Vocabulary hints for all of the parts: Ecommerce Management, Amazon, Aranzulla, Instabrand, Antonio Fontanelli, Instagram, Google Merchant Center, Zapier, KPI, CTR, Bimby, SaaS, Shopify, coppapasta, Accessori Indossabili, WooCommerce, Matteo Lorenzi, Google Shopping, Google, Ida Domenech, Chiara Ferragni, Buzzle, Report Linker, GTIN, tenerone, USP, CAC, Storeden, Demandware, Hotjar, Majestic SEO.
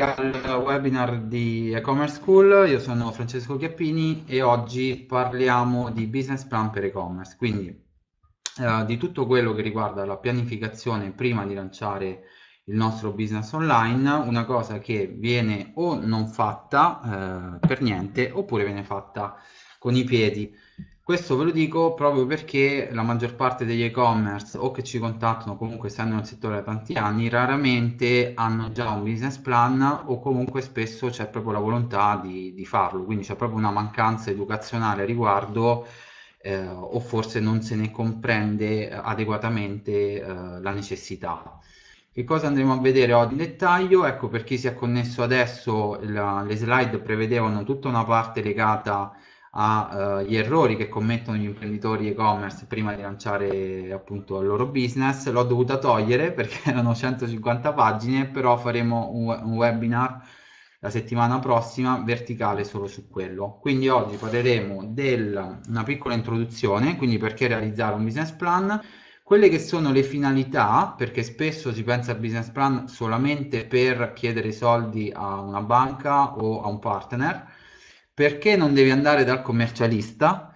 Al webinar di e-commerce school. Io sono Francesco Chiappini e oggi parliamo di business plan per e-commerce, quindi di tutto quello che riguarda la pianificazione prima di lanciare il nostro business online, una cosa che viene o non fatta per niente oppure viene fatta con i piedi. Questo ve lo dico proprio perché la maggior parte degli e-commerce o che ci contattano, comunque stanno nel settore da tanti anni, raramente hanno già un business plan o comunque spesso c'è proprio la volontà di farlo, quindi c'è proprio una mancanza educazionale a riguardo o forse non se ne comprende adeguatamente la necessità. Che cosa andremo a vedere oggi in dettaglio? Ecco, per chi si è connesso adesso, le slide prevedevano tutta una parte legata agli errori che commettono gli imprenditori e-commerce prima di lanciare appunto il loro business. L'ho dovuta togliere perché erano 150 pagine, però faremo un webinar la settimana prossima verticale solo su quello. Quindi oggi parleremo di una piccola introduzione, quindi perché realizzare un business plan, quelle che sono le finalità, perché spesso si pensa al business plan solamente per chiedere soldi a una banca o a un partner, perché non devi andare dal commercialista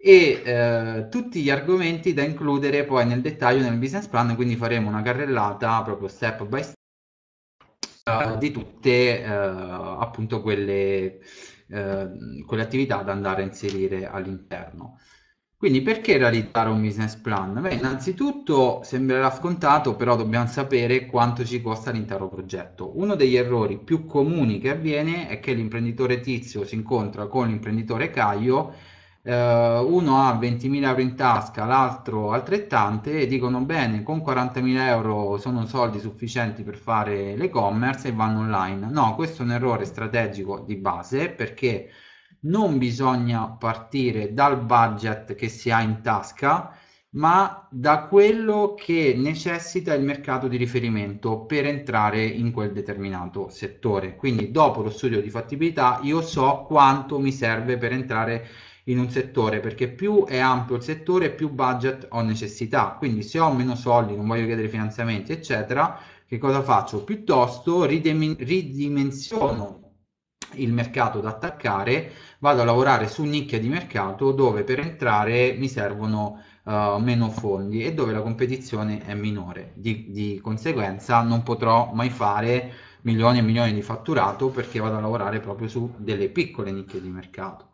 e tutti gli argomenti da includere poi nel dettaglio nel business plan. Quindi faremo una carrellata proprio step by step di tutte appunto quelle attività da andare a inserire all'interno. Quindi perché realizzare un business plan? Beh, innanzitutto sembrerà scontato, però dobbiamo sapere quanto ci costa l'intero progetto. Uno degli errori più comuni che avviene è che l'imprenditore Tizio si incontra con l'imprenditore Caio, uno ha 20.000 euro in tasca, l'altro altrettante, e dicono: bene, con 40.000 euro sono soldi sufficienti per fare l'e-commerce, e vanno online. No, questo è un errore strategico di base, perché non bisogna partire dal budget che si ha in tasca, ma da quello che necessita il mercato di riferimento per entrare in quel determinato settore. Quindi dopo lo studio di fattibilità io so quanto mi serve per entrare in un settore, perché più è ampio il settore più budget ho necessità. Quindi se ho meno soldi, non voglio chiedere finanziamenti eccetera, che cosa faccio? Piuttosto ridimensiono il mercato da attaccare, vado a lavorare su nicchia di mercato dove per entrare mi servono meno fondi e dove la competizione è minore. Di conseguenza non potrò mai fare milioni e milioni di fatturato, perché vado a lavorare proprio su delle piccole nicchie di mercato.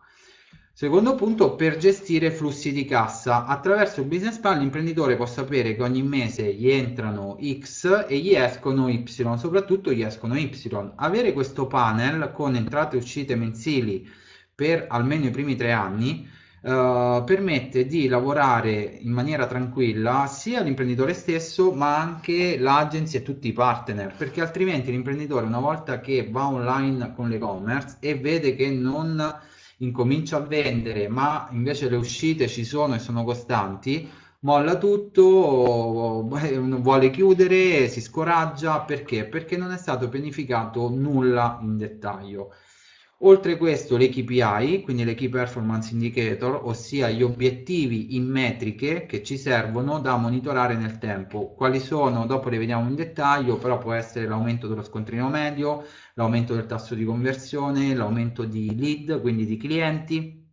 Secondo punto, per gestire flussi di cassa. Attraverso il business plan l'imprenditore può sapere che ogni mese gli entrano X e gli escono Y, soprattutto gli escono Y. Avere questo panel con entrate e uscite mensili per almeno i primi 3 anni permette di lavorare in maniera tranquilla sia l'imprenditore stesso, ma anche l'agenzia e tutti i partner, perché altrimenti l'imprenditore, una volta che va online con l'e-commerce e vede che non incomincia a vendere ma invece le uscite ci sono e sono costanti, molla tutto, vuole chiudere, si scoraggia. Perché? Perché non è stato pianificato nulla in dettaglio. Oltre questo, le KPI, quindi le Key Performance Indicator, ossia gli obiettivi in metriche che ci servono da monitorare nel tempo. Quali sono? Dopo le vediamo in dettaglio, però può essere l'aumento dello scontrino medio, l'aumento del tasso di conversione, l'aumento di lead, quindi di clienti,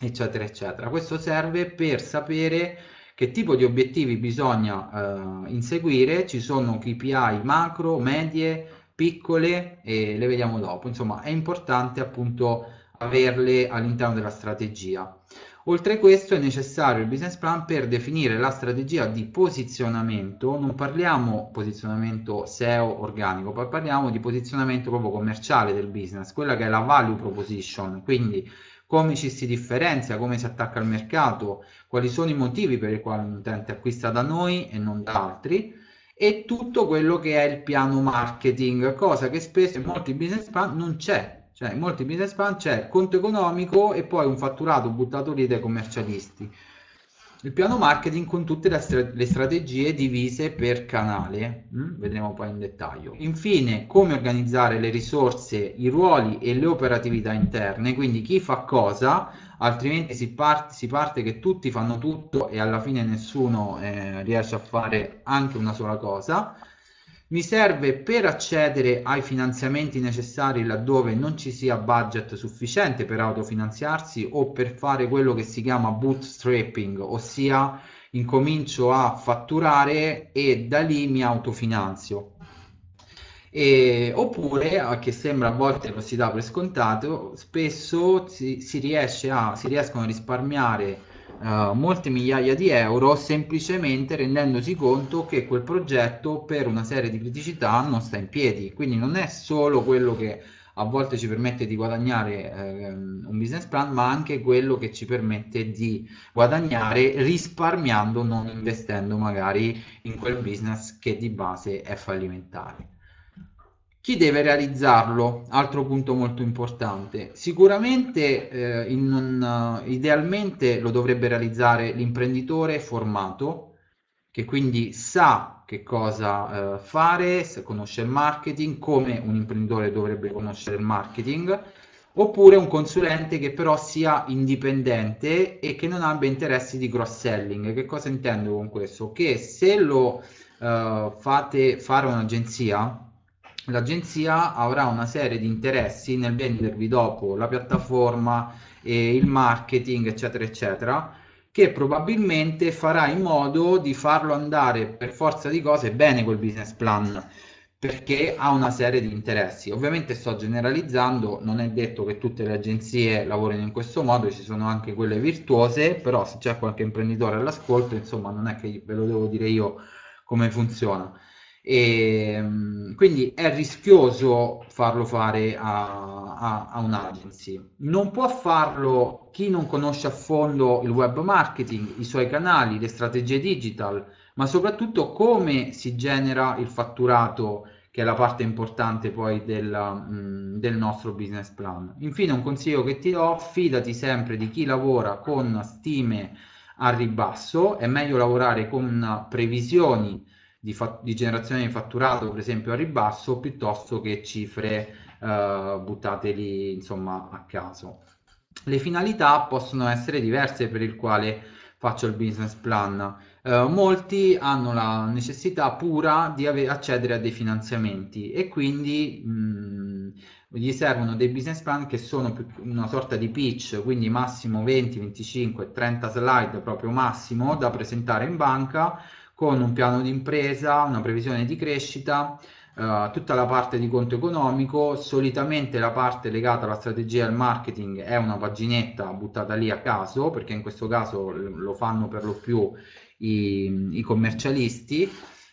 eccetera eccetera. Questo serve per sapere che tipo di obiettivi bisogna inseguire. Ci sono KPI macro, medie, piccole, e le vediamo dopo. Insomma, è importante appunto averle all'interno della strategia. Oltre questo è necessario il business plan per definire la strategia di posizionamento. Non parliamo posizionamento SEO organico, poi parliamo di posizionamento proprio commerciale del business, quella che è la value proposition, quindi come ci si differenzia, come si attacca al mercato, quali sono i motivi per i quali un utente acquista da noi e non da altri, e tutto quello che è il piano marketing, cosa che spesso in molti business plan non c'è. Cioè, in molti business plan c'è il conto economico e poi un fatturato buttato lì dai commercialisti. Il piano marketing con tutte le strategie divise per canale, vedremo poi in dettaglio. Infine, come organizzare le risorse, i ruoli e le operatività interne, quindi chi fa cosa, altrimenti si parte che tutti fanno tutto e alla fine nessuno riesce a fare anche una sola cosa. Mi serve per accedere ai finanziamenti necessari laddove non ci sia budget sufficiente per autofinanziarsi o per fare quello che si chiama bootstrapping, ossia incomincio a fatturare e da lì mi autofinanzio. Oppure, che sembra a volte lo si dà per scontato, spesso si riescono a risparmiare molte migliaia di euro semplicemente rendendosi conto che quel progetto per una serie di criticità non sta in piedi. Quindi non è solo quello che a volte ci permette di guadagnare un business plan, ma anche quello che ci permette di guadagnare risparmiando, non investendo magari in quel business che di base è fallimentare. Chi deve realizzarlo? Altro punto molto importante. Sicuramente, idealmente lo dovrebbe realizzare l'imprenditore formato, che quindi sa che cosa fare, se conosce il marketing, come un imprenditore dovrebbe conoscere il marketing, oppure un consulente che però sia indipendente e che non abbia interessi di cross-selling. Che cosa intendo con questo? Che se lo fate fare un'agenzia, l'agenzia avrà una serie di interessi nel vendervi dopo la piattaforma, il marketing, eccetera, eccetera, che probabilmente farà in modo di farlo andare per forza di cose bene quel business plan, perché ha una serie di interessi. Ovviamente sto generalizzando, non è detto che tutte le agenzie lavorino in questo modo, ci sono anche quelle virtuose, però se c'è qualche imprenditore all'ascolto, insomma, non è che ve lo devo dire io come funziona. E quindi è rischioso farlo fare a un'agency. Non può farlo chi non conosce a fondo il web marketing, i suoi canali, le strategie digital, ma soprattutto come si genera il fatturato, che è la parte importante poi del nostro business plan. Infine, un consiglio che ti do: fidati sempre di chi lavora con stime a ribasso. È meglio lavorare con previsioni di generazione di fatturato, per esempio a ribasso, piuttosto che cifre buttate lì, insomma, a caso. Le finalità possono essere diverse per il quale faccio il business plan. Molti hanno la necessità pura di accedere a dei finanziamenti e quindi gli servono dei business plan che sono una sorta di pitch, quindi massimo 20, 25, 30 slide proprio massimo da presentare in banca, con un piano di impresa, una previsione di crescita, tutta la parte di conto economico. Solitamente la parte legata alla strategia e al marketing è una paginetta buttata lì a caso, perché in questo caso lo fanno per lo più i commercialisti,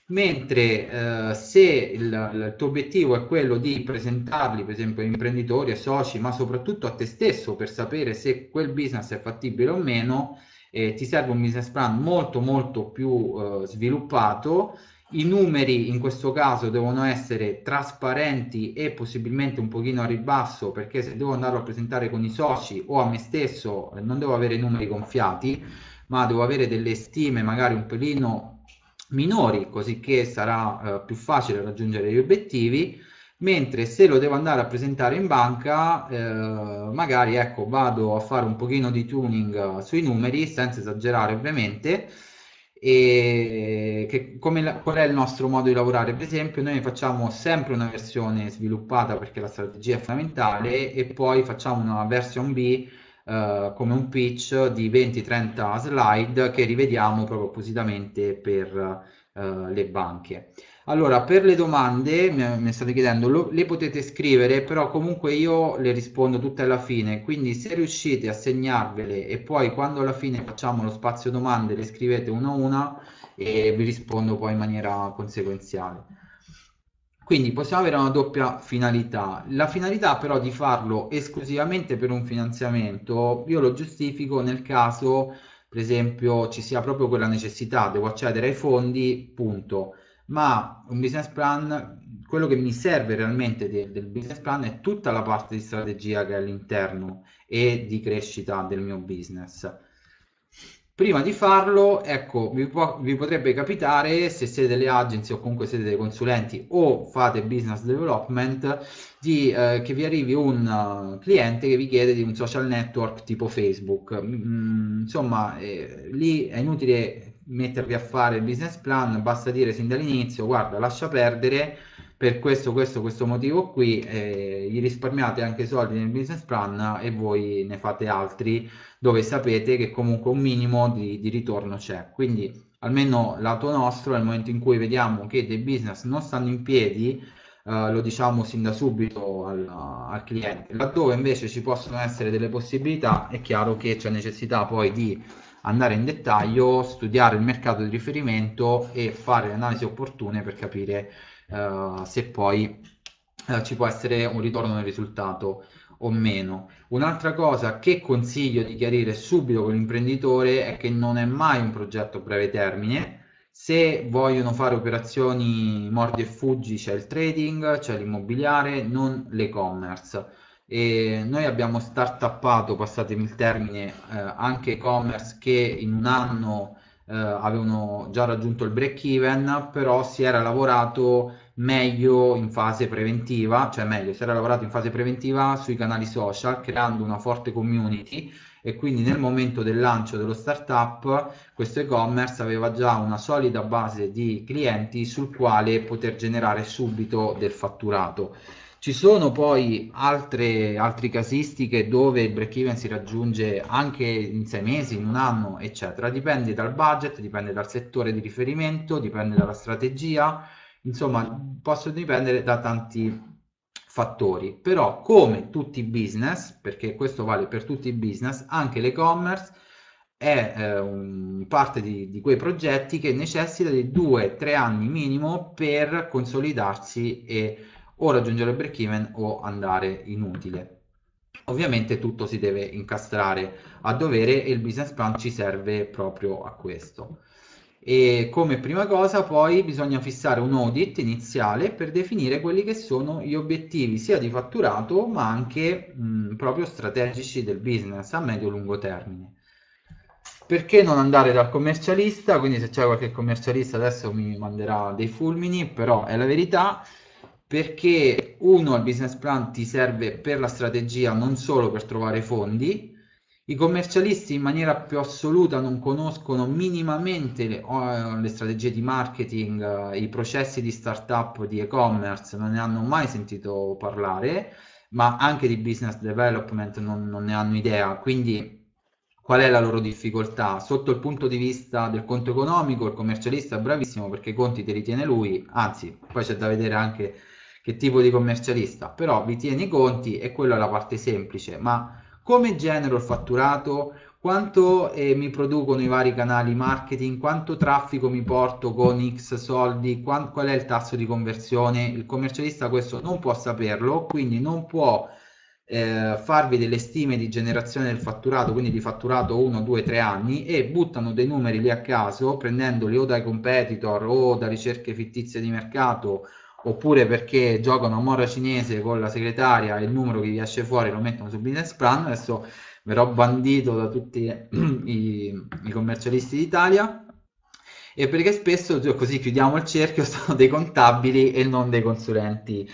mentre se il tuo obiettivo è quello di presentarli, per esempio, agli imprenditori, ai soci, ma soprattutto a te stesso, per sapere se quel business è fattibile o meno, ti serve un business plan molto molto più sviluppato. I numeri in questo caso devono essere trasparenti e possibilmente un pochino a ribasso, perché se devo andarlo a presentare con i soci o a me stesso non devo avere numeri gonfiati, ma devo avere delle stime magari un pelino minori, così che sarà più facile raggiungere gli obiettivi. Mentre se lo devo andare a presentare in banca, magari, ecco, vado a fare un pochino di tuning sui numeri, senza esagerare ovviamente. E qual è il nostro modo di lavorare? Per esempio, noi facciamo sempre una versione sviluppata, perché la strategia è fondamentale, e poi facciamo una version B, come un pitch di 20-30 slide che rivediamo proprio appositamente per le banche. Allora, per le domande mi state chiedendo, le potete scrivere, però comunque io le rispondo tutte alla fine, quindi se riuscite a segnarvele e poi quando alla fine facciamo lo spazio domande le scrivete una a una e vi rispondo poi in maniera conseguenziale. Quindi possiamo avere una doppia finalità. La finalità però di farlo esclusivamente per un finanziamento io lo giustifico nel caso, per esempio, ci sia proprio quella necessità, devo accedere ai fondi, punto. Ma un business plan, quello che mi serve realmente del business plan è tutta la parte di strategia che è all'interno e di crescita del mio business. Prima di farlo, ecco, vi potrebbe capitare, se siete delle agenzie o comunque siete dei consulenti o fate business development, che vi arrivi un cliente che vi chiede di un social network tipo Facebook. Insomma, lì è inutile mettervi a fare il business plan, basta dire sin dall'inizio: guarda, lascia perdere per questo motivo qui, gli risparmiate anche soldi nel business plan e voi ne fate altri dove sapete che comunque un minimo di ritorno c'è. Quindi, almeno lato nostro, nel momento in cui vediamo che dei business non stanno in piedi, lo diciamo sin da subito al cliente. Laddove invece ci possono essere delle possibilità, è chiaro che c'è necessità poi di andare in dettaglio, studiare il mercato di riferimento e fare le analisi opportune per capire se poi ci può essere un ritorno nel risultato o meno. Un'altra cosa che consiglio di chiarire subito con l'imprenditore è che non è mai un progetto a breve termine. Se vogliono fare operazioni mordi e fuggi, c'è il trading, c'è l'immobiliare, non l'e-commerce. E noi abbiamo startuppato, passatemi il termine, anche e-commerce che in un anno avevano già raggiunto il break even, però si era lavorato meglio in fase preventiva, sui canali social, creando una forte community, e quindi nel momento del lancio dello startup questo e-commerce aveva già una solida base di clienti sul quale poter generare subito del fatturato. Ci sono poi altre casistiche dove il break even si raggiunge anche in 6 mesi, in un anno, eccetera. Dipende dal budget, dipende dal settore di riferimento, dipende dalla strategia, insomma possono dipendere da tanti fattori. Però, come tutti i business, perché questo vale per tutti i business, anche l'e-commerce è parte di quei progetti che necessita di 2-3 anni minimo per consolidarsi e o raggiungere il break even o andare inutile. Ovviamente tutto si deve incastrare a dovere e il business plan ci serve proprio a questo. E come prima cosa poi bisogna fissare un audit iniziale per definire quelli che sono gli obiettivi sia di fatturato ma anche proprio strategici del business a medio e lungo termine. Perché non andare dal commercialista? Quindi se c'è qualche commercialista adesso mi manderà dei fulmini, però è la verità. Perché uno, il business plan ti serve per la strategia, non solo per trovare fondi. I commercialisti in maniera più assoluta non conoscono minimamente le strategie di marketing, i processi di startup di e-commerce, non ne hanno mai sentito parlare, ma anche di business development non ne hanno idea. Quindi qual è la loro difficoltà? Sotto il punto di vista del conto economico, il commercialista è bravissimo perché i conti te li tiene lui, anzi poi c'è da vedere anche che tipo di commercialista, però vi tiene i conti e quella è la parte semplice. Ma come genero il fatturato? Quanto mi producono i vari canali marketing? Quanto traffico mi porto con X soldi? Qual è il tasso di conversione? Il commercialista questo non può saperlo, quindi non può farvi delle stime di generazione del fatturato, quindi di fatturato 1, 2, 3 anni, e buttano dei numeri lì a caso, prendendoli o dai competitor o da ricerche fittizie di mercato, oppure perché giocano a morra cinese con la segretaria e il numero che vi esce fuori lo mettono su business plan. Adesso verrò bandito da tutti i commercialisti d'Italia, e perché spesso, così chiudiamo il cerchio, sono dei contabili e non dei consulenti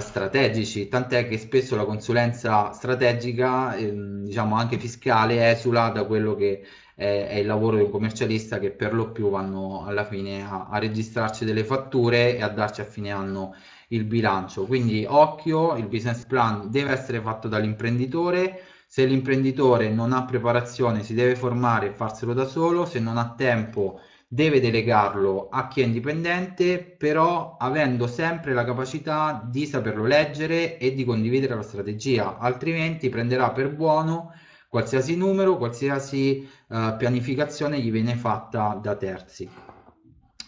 strategici, tant'è che spesso la consulenza strategica, diciamo anche fiscale, esula da quello che è il lavoro di un commercialista, che per lo più vanno alla fine a registrarci delle fatture e a darci a fine anno il bilancio. Quindi occhio, il business plan deve essere fatto dall'imprenditore. Se l'imprenditore non ha preparazione si deve formare e farselo da solo, se non ha tempo deve delegarlo a chi è indipendente, però avendo sempre la capacità di saperlo leggere e di condividere la strategia, altrimenti prenderà per buono qualsiasi numero, qualsiasi pianificazione gli viene fatta da terzi.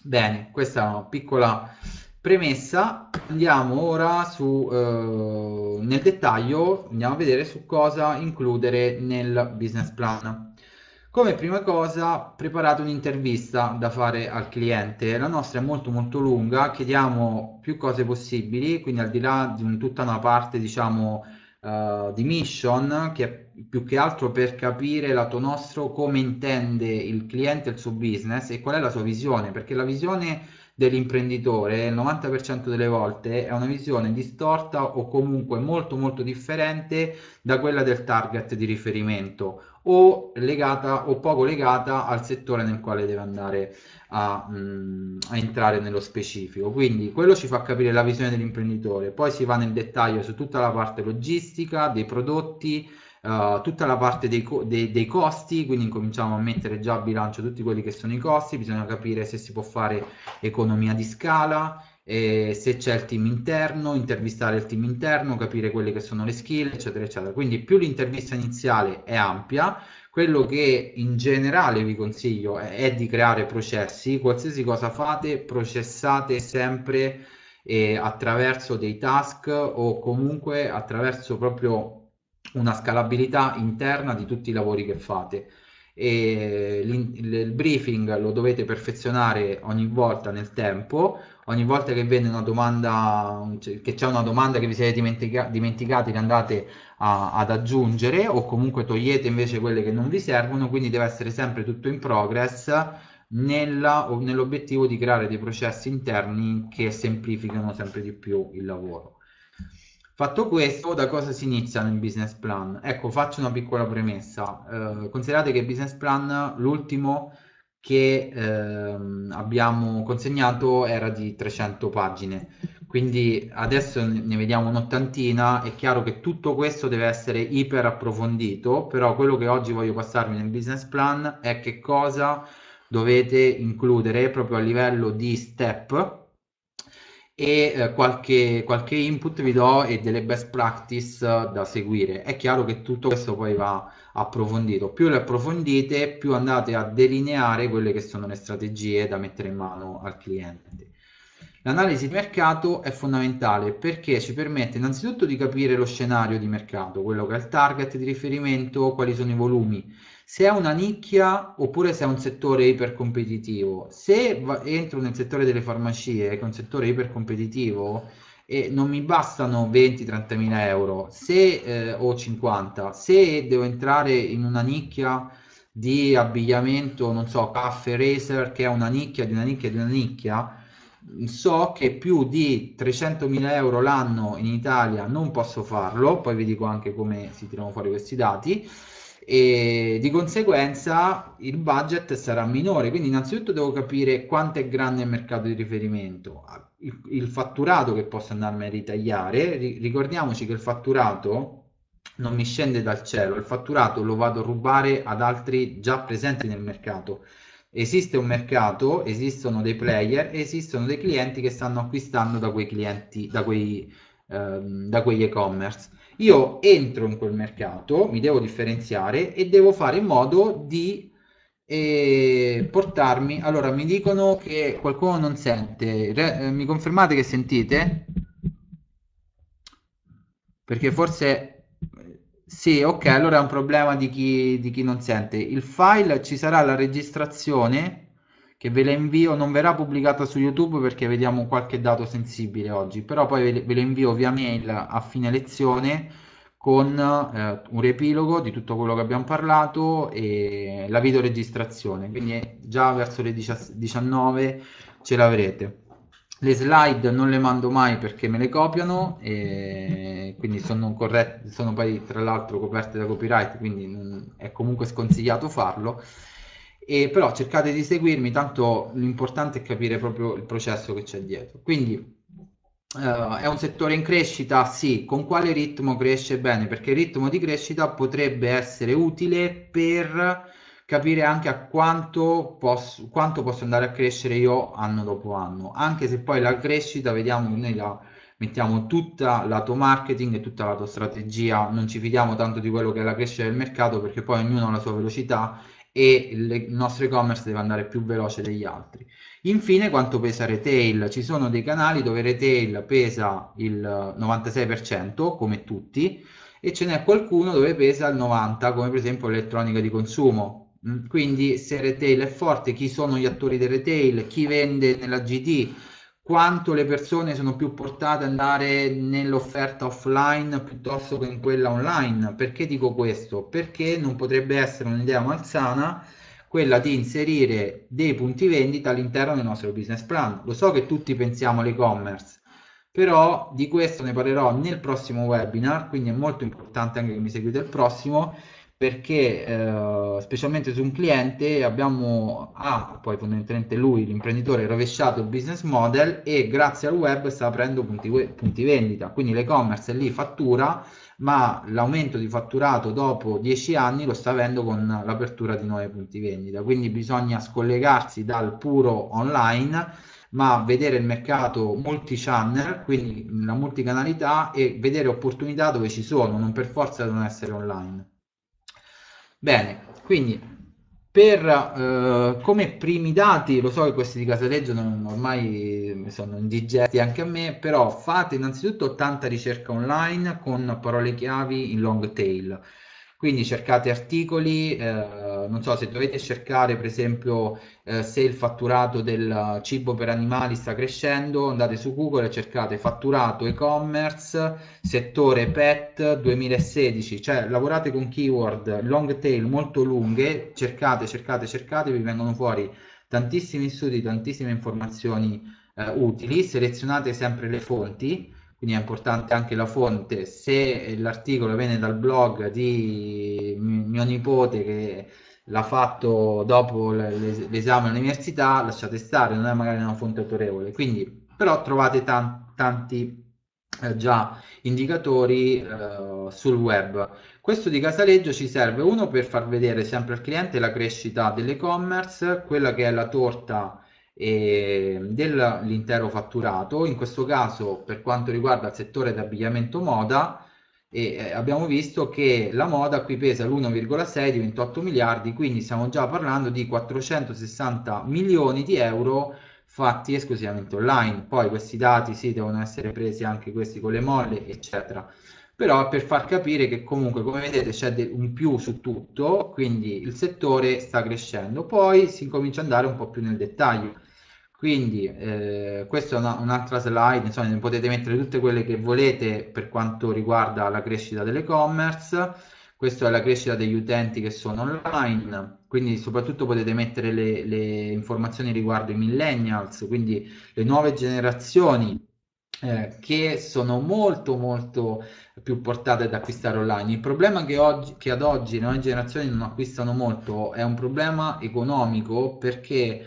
Bene, questa è una piccola premessa. Andiamo ora nel dettaglio, andiamo a vedere su cosa includere nel business plan. Come prima cosa, preparate un'intervista da fare al cliente. La nostra è molto molto lunga, chiediamo più cose possibili, quindi al di là di tutta una parte, diciamo, di mission, che è più che altro per capire lato nostro come intende il cliente il suo business e qual è la sua visione, perché la visione dell'imprenditore il 90% delle volte è una visione distorta o comunque molto molto differente da quella del target di riferimento, o legata o poco legata al settore nel quale deve andare a entrare nello specifico. Quindi quello ci fa capire la visione dell'imprenditore, poi si va nel dettaglio su tutta la parte logistica dei prodotti, tutta la parte dei costi, quindi cominciamo a mettere già a bilancio tutti quelli che sono i costi, bisogna capire se si può fare economia di scala, e se c'è il team interno, intervistare il team interno, capire quelle che sono le skill, eccetera eccetera. Quindi più l'intervista iniziale è ampia, quello che in generale vi consiglio è di creare processi. Qualsiasi cosa fate, processate sempre attraverso dei task o comunque attraverso proprio una scalabilità interna di tutti i lavori che fate. E il briefing lo dovete perfezionare ogni volta nel tempo, ogni volta che viene una domanda, che c'è una domanda che vi siete dimenticati, che andate ad aggiungere, o comunque togliete invece quelle che non vi servono. Quindi deve essere sempre tutto in progress nell'obiettivo di creare dei processi interni che semplificano sempre di più il lavoro. Fatto questo, da cosa si inizia nel business plan? Ecco, faccio una piccola premessa. Considerate che il business plan, l'ultimo che abbiamo consegnato, era di 300 pagine, quindi adesso ne vediamo un'ottantina. È chiaro che tutto questo deve essere iper approfondito, però quello che oggi voglio passarvi nel business plan è che cosa dovete includere proprio a livello di step, e qualche input vi do e delle best practice da seguire. È chiaro che tutto questo poi va approfondito, più le approfondite più andate a delineare quelle che sono le strategie da mettere in mano al cliente. L'analisi di mercato è fondamentale perché ci permette innanzitutto di capire lo scenario di mercato, quello che è il target di riferimento, quali sono i volumi, se è una nicchia oppure se è un settore ipercompetitivo. Se entro nel settore delle farmacie, che è un settore ipercompetitivo, e non mi bastano 20-30.000 euro, o 50, se devo entrare in una nicchia di abbigliamento, non so, caffè, racer, che è una nicchia di una nicchia di una nicchia, so che più di 300.000 euro l'anno in Italia non posso farlo. Poi vi dico anche come si tirano fuori questi dati, e di conseguenza il budget sarà minore. Quindi innanzitutto devo capire quanto è grande il mercato di riferimento, il fatturato che posso andarmi a ritagliare. Ricordiamoci che il fatturato non mi scende dal cielo, il fatturato lo vado a rubare ad altri già presenti nel mercato. Esiste un mercato, esistono dei player, esistono dei clienti che stanno acquistando da quei clienti, da quegli e-commerce. Io entro in quel mercato, mi devo differenziare e devo fare in modo di portarmi. Allora, mi dicono che qualcuno non sente. Mi confermate che sentite? Perché forse... Sì, ok, allora è un problema di chi non sente. Il file, ci sarà la registrazione che ve la invio, non verrà pubblicata su YouTube perché vediamo qualche dato sensibile oggi, però poi ve la invio via mail a fine lezione con un riepilogo di tutto quello che abbiamo parlato e la videoregistrazione, quindi già verso le 19 ce l'avrete. Le slide non le mando mai perché me le copiano, e quindi sono poi tra l'altro coperte da copyright, quindi è comunque sconsigliato farlo. E però cercate di seguirmi, tanto l'importante è capire proprio il processo che c'è dietro. Quindi è un settore in crescita? Sì. Con quale ritmo cresce? Bene, perché il ritmo di crescita potrebbe essere utile per capire anche a quanto posso andare a crescere io anno dopo anno, anche se poi la crescita, vediamo, noi la mettiamo tutta lato marketing e tutta lato strategia, non ci fidiamo tanto di quello che è la crescita del mercato, perché poi ognuno ha la sua velocità e il nostro e-commerce deve andare più veloce degli altri. Infine, quanto pesa retail? Ci sono dei canali dove retail pesa il 96% come tutti, e ce n'è qualcuno dove pesa il 90% come per esempio l'elettronica di consumo. Quindi se retail è forte, chi sono gli attori del retail, chi vende nella GT, quanto le persone sono più portate ad andare nell'offerta offline piuttosto che in quella online. Perché dico questo? Perché non potrebbe essere un'idea malsana quella di inserire dei punti vendita all'interno del nostro business plan. Lo so che tutti pensiamo all'e-commerce, però di questo ne parlerò nel prossimo webinar, quindi è molto importante anche che mi seguite il prossimo, perché specialmente su un cliente poi fondamentalmente lui, l'imprenditore, ha rovesciato il business model e grazie al web sta aprendo punti vendita, quindi l'e-commerce lì fattura, ma l'aumento di fatturato dopo 10 anni lo sta avendo con l'apertura di nuovi punti vendita, quindi bisogna scollegarsi dal puro online, ma vedere il mercato multi-channel, quindi la multicanalità, e vedere opportunità dove ci sono, non per forza devono essere online. Bene, quindi per come primi dati, lo so che questi di Casaleggio ormai sono indigesti anche a me, però fate innanzitutto tanta ricerca online con parole chiavi in long tail, quindi cercate articoli, non so se dovete cercare per esempio se il fatturato del cibo per animali sta crescendo, andate su Google e cercate fatturato e-commerce, settore pet 2016, cioè lavorate con keyword long tail molto lunghe, cercate, vi vengono fuori tantissimi studi, tantissime informazioni utili, selezionate sempre le fonti, quindi è importante anche la fonte, se l'articolo viene dal blog di mio nipote che l'ha fatto dopo l'esame all'università, lasciate stare, non è magari una fonte autorevole, quindi però trovate tanti già indicatori sul web. Questo di Casaleggio ci serve uno per far vedere sempre al cliente la crescita dell'e-commerce, quella che è la torta dell'intero fatturato, in questo caso per quanto riguarda il settore di abbigliamento moda, abbiamo visto che la moda qui pesa l'1,6 di 28 miliardi, quindi stiamo già parlando di 460 milioni di euro fatti esclusivamente online. Poi questi dati sì, devono essere presi anche questi con le molle eccetera, però per far capire che comunque, come vedete, c'è un più su tutto, quindi il settore sta crescendo. Poi si comincia ad andare un po' più nel dettaglio, quindi questa è un'altra slide, insomma ne potete mettere tutte quelle che volete per quanto riguarda la crescita dell'e-commerce. Questa è la crescita degli utenti che sono online, quindi soprattutto potete mettere le informazioni riguardo i millennials, quindi le nuove generazioni che sono molto molto più portate ad acquistare online. Il problema che ad oggi le nuove generazioni non acquistano molto è un problema economico, perché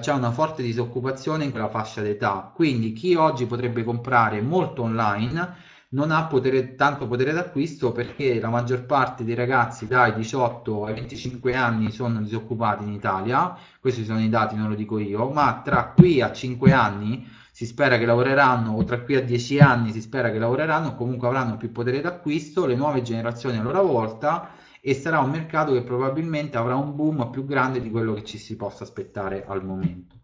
c'è una forte disoccupazione in quella fascia d'età, quindi chi oggi potrebbe comprare molto online non ha tanto potere d'acquisto, perché la maggior parte dei ragazzi dai 18 ai 25 anni sono disoccupati in Italia, questi sono i dati, non lo dico io, ma tra qui a 5 anni si spera che lavoreranno, o tra qui a 10 anni si spera che lavoreranno, comunque avranno più potere d'acquisto, le nuove generazioni a loro volta, e sarà un mercato che probabilmente avrà un boom più grande di quello che ci si possa aspettare al momento.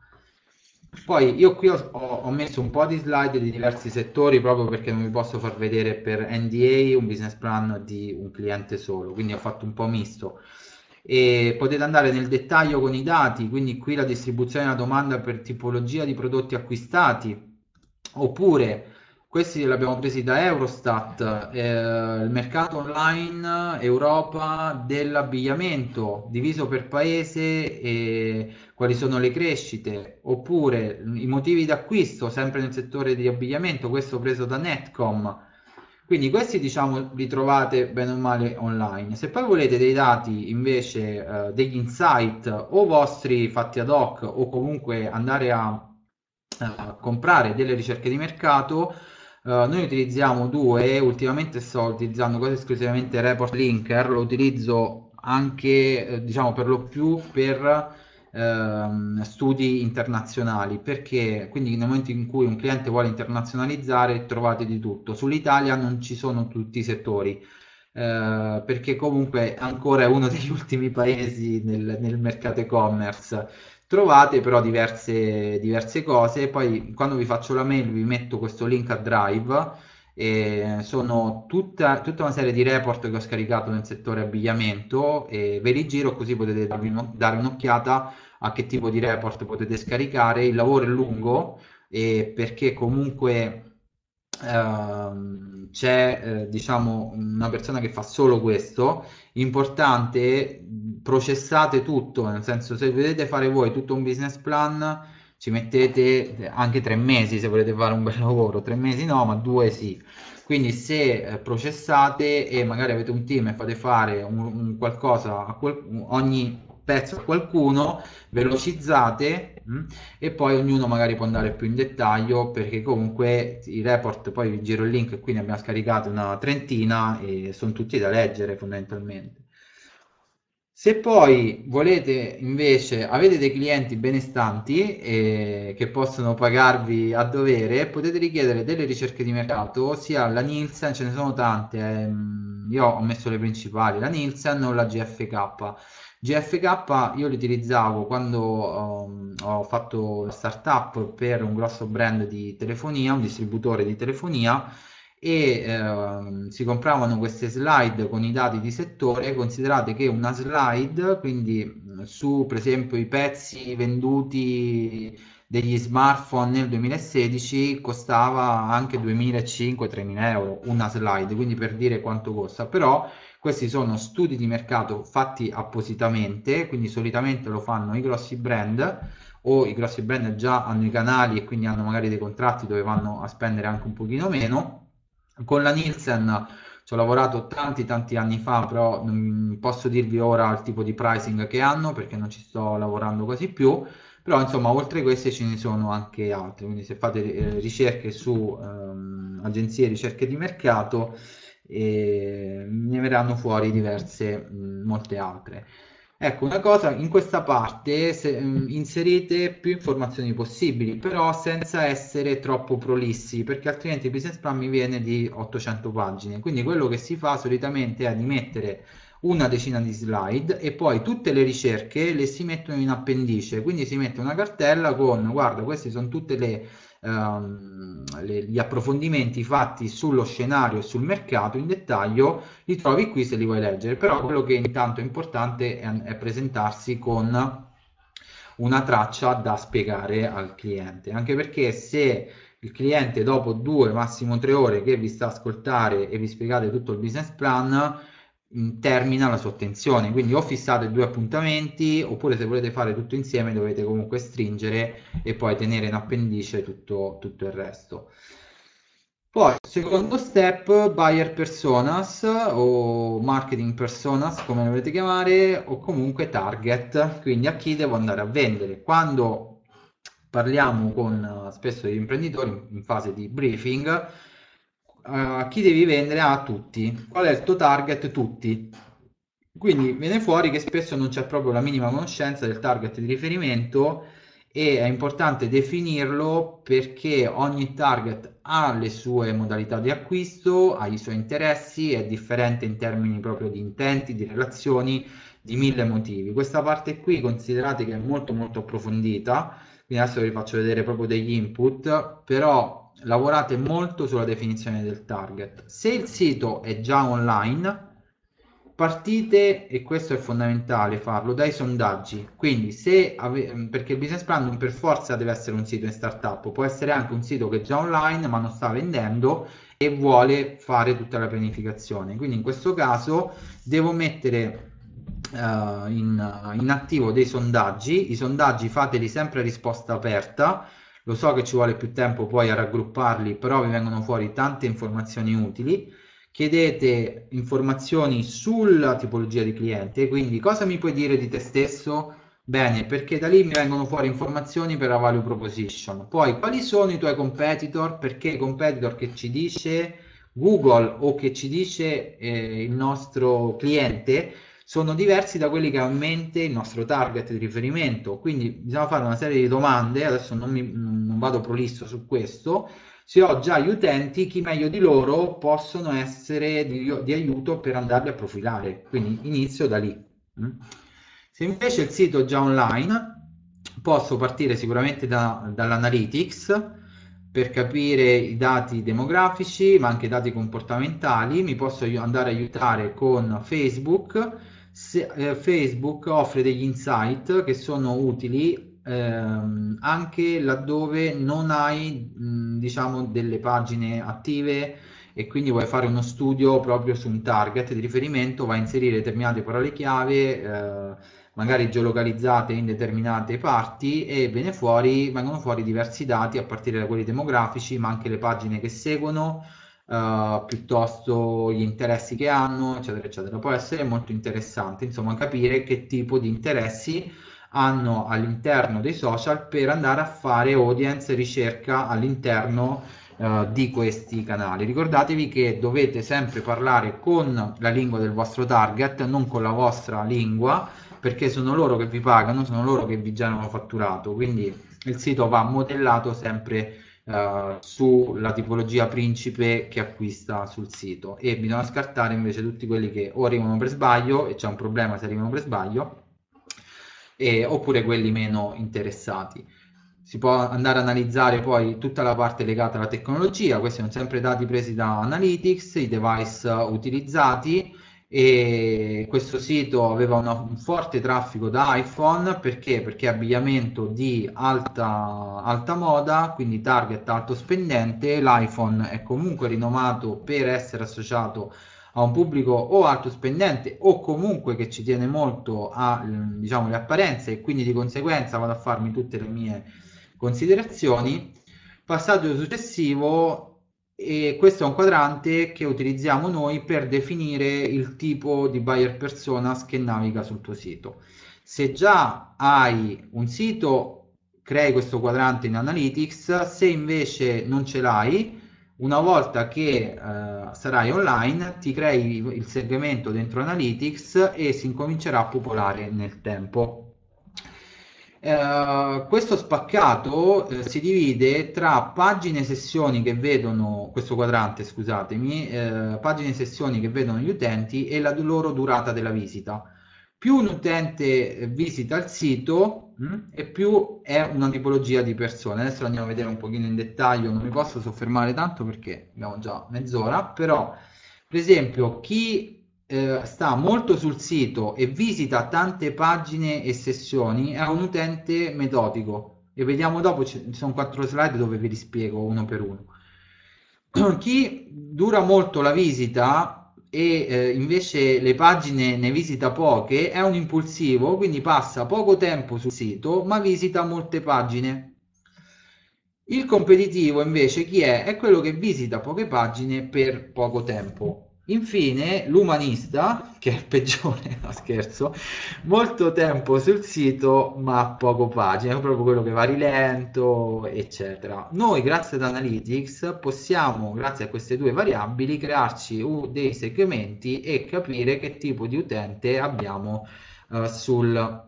Poi io qui ho messo un po' di slide di diversi settori, proprio perché non vi posso far vedere per NDA un business plan di un cliente solo, quindi ho fatto un po' misto. E potete andare nel dettaglio con i dati, quindi qui la distribuzione della domanda per tipologia di prodotti acquistati, oppure questi li abbiamo presi da Eurostat, il mercato online Europa dell'abbigliamento diviso per paese e quali sono le crescite, oppure i motivi d'acquisto sempre nel settore di abbigliamento, questo preso da Netcom. Quindi questi, diciamo, li trovate bene o male online. Se poi volete dei dati invece, degli insight o vostri fatti ad hoc, o comunque andare a comprare delle ricerche di mercato, noi utilizziamo due, ultimamente sto utilizzando quasi esclusivamente Report Linker, lo utilizzo anche diciamo per lo più per studi internazionali, perché quindi nel momento in cui un cliente vuole internazionalizzare trovate di tutto. Sull'Italia non ci sono tutti i settori perché comunque ancora è uno degli ultimi paesi nel mercato e-commerce. Trovate però diverse cose, poi quando vi faccio la mail vi metto questo link a Drive, e sono tutta una serie di report che ho scaricato nel settore abbigliamento, e ve li giro così potete dare un'occhiata a che tipo di report potete scaricare. Il lavoro è lungo perché comunque c'è diciamo una persona che fa solo questo. Importante, processate tutto, nel senso, se volete fare voi tutto un business plan ci mettete anche 3 mesi, se volete fare un bel lavoro. 3 mesi no, ma 2 sì. Quindi se processate e magari avete un team e fate fare un qualcosa a ogni pezzo a qualcuno, velocizzate, e poi ognuno magari può andare più in dettaglio, perché comunque i report, poi vi giro il link, qui ne abbiamo scaricate una trentina e sono tutti da leggere fondamentalmente. Se poi volete invece, avete dei clienti benestanti che possono pagarvi a dovere, potete richiedere delle ricerche di mercato, sia la Nielsen, ce ne sono tante, io ho messo le principali, la Nielsen o la GFK. GFK io l'utilizzavo quando ho fatto startup per un grosso brand di telefonia, un distributore di telefonia, e si compravano queste slide con i dati di settore. Considerate che una slide, quindi su per esempio i pezzi venduti degli smartphone nel 2016, costava anche 2.500-3.000 euro una slide, quindi per dire quanto costa. Però questi sono studi di mercato fatti appositamente, quindi solitamente lo fanno i grossi brand, o i grossi brand già hanno i canali e quindi hanno magari dei contratti dove vanno a spendere anche un pochino meno. Con la Nielsen ci ho lavorato tanti anni fa, però non posso dirvi ora il tipo di pricing che hanno, perché non ci sto lavorando quasi più. Però insomma, oltre a queste ce ne sono anche altre, quindi se fate ricerche su agenzie ricerche di mercato ne verranno fuori diverse, molte altre. Ecco, una cosa, in questa parte inserite più informazioni possibili, però senza essere troppo prolissi, perché altrimenti il business plan mi viene di 800 pagine. Quindi quello che si fa solitamente è di mettere una decina di slide e poi tutte le ricerche le si mettono in appendice, quindi si mette una cartella con, guarda, questi sono tutte gli approfondimenti fatti sullo scenario e sul mercato in dettaglio, li trovi qui se li vuoi leggere. Però quello che intanto è importante è presentarsi con una traccia da spiegare al cliente, anche perché se il cliente dopo 2 massimo 3 ore che vi sta a ascoltare e vi spiegate tutto il business plan, termina la sua attenzione. Quindi o fissate 2 appuntamenti, oppure se volete fare tutto insieme dovete comunque stringere e poi tenere in appendice tutto il resto. Poi secondo step, buyer personas o marketing personas, come lo volete chiamare, o comunque target, quindi a chi devo andare a vendere. Quando parliamo con spesso gli imprenditori in fase di briefing, a chi devi vendere? A tutti. Qual è il tuo target? Tutti. Quindi viene fuori che spesso non c'è proprio la minima conoscenza del target di riferimento, e è importante definirlo, perché ogni target ha le sue modalità di acquisto, ha i suoi interessi, è differente in termini proprio di intenti, di relazioni, di 1000 motivi. Questa parte qui considerate che è molto approfondita, quindi adesso vi faccio vedere proprio degli input, però lavorate molto sulla definizione del target. Se il sito è già online, partite, e questo è fondamentale farlo, dai sondaggi. Quindi perché il business plan non per forza deve essere un sito in startup, può essere anche un sito che è già online ma non sta vendendo e vuole fare tutta la pianificazione. Quindi in questo caso devo mettere in attivo dei sondaggi. I sondaggi fateli sempre a risposta aperta. Lo so che ci vuole più tempo poi a raggrupparli, però vi vengono fuori tante informazioni utili. Chiedete informazioni sulla tipologia di cliente, quindi cosa mi puoi dire di te stesso? Bene, perché da lì mi vengono fuori informazioni per la value proposition. Poi quali sono i tuoi competitor? Perché i competitor che ci dice Google o che ci dice il nostro cliente sono diversi da quelli che ha in mente il nostro target di riferimento. Quindi bisogna fare una serie di domande, adesso non vado prolisso su questo. Se ho già gli utenti, chi meglio di loro possono essere di aiuto per andarli a profilare, quindi inizio da lì. Se invece il sito è già online, posso partire sicuramente dall'analytics, per capire i dati demografici ma anche i dati comportamentali. Mi posso andare a aiutare con Facebook. Facebook offre degli insight che sono utili anche laddove non hai diciamo delle pagine attive e quindi vuoi fare uno studio proprio su un target di riferimento, vai a inserire determinate parole chiave, magari geolocalizzate in determinate parti, e vengono fuori diversi dati a partire da quelli demografici, ma anche le pagine che seguono, piuttosto gli interessi che hanno, eccetera eccetera. Può essere molto interessante insomma capire che tipo di interessi hanno all'interno dei social per andare a fare audience, ricerca all'interno di questi canali. Ricordatevi che dovete sempre parlare con la lingua del vostro target, non con la vostra lingua, perché sono loro che vi pagano, sono loro che vi generano fatturato, quindi il sito va modellato sempre sulla tipologia principe che acquista sul sito, e bisogna scartare invece tutti quelli che o arrivano per sbaglio, e c'è un problema se arrivano per sbaglio, oppure quelli meno interessati. Si può andare a analizzare poi tutta la parte legata alla tecnologia, questi sono sempre dati presi da Analytics, i device utilizzati, e questo sito aveva un forte traffico da iPhone, perché? Perché abbigliamento di alta moda, quindi target alto spendente. L'iPhone è comunque rinomato per essere associato a un pubblico o alto spendente, o comunque che ci tiene molto a, diciamo, le apparenze, e quindi di conseguenza vado a farmi tutte le mie considerazioni. Passaggio successivo, e questo è un quadrante che utilizziamo noi per definire il tipo di buyer personas che naviga sul tuo sito. Se già hai un sito, crei questo quadrante in Analytics. Se invece non ce l'hai, una volta che sarai online, ti crei il segmento dentro Analytics e si incomincerà a popolare nel tempo. Questo spaccato si divide tra pagine e sessioni che vedono questo quadrante, scusatemi, pagine e sessioni che vedono gli utenti e la loro durata della visita. Più un utente visita il sito e più è una tipologia di persone. Adesso andiamo a vedere un pochino in dettaglio, non mi posso soffermare tanto perché abbiamo già mezz'ora, però per esempio chi sta molto sul sito e visita tante pagine e sessioni è un utente metodico, e vediamo dopo, ci sono 4 slide dove vi rispiego uno per uno. Chi dura molto la visita e invece le pagine ne visita poche è un impulsivo, quindi passa poco tempo sul sito ma visita molte pagine. Il competitivo invece chi è? È quello che visita poche pagine per poco tempo. Infine l'umanista, che è il peggiore, no scherzo, molto tempo sul sito ma poco pagine, è proprio quello che va rilento eccetera. Noi grazie ad Analytics possiamo, grazie a queste 2 variabili, crearci dei segmenti e capire che tipo di utente abbiamo sul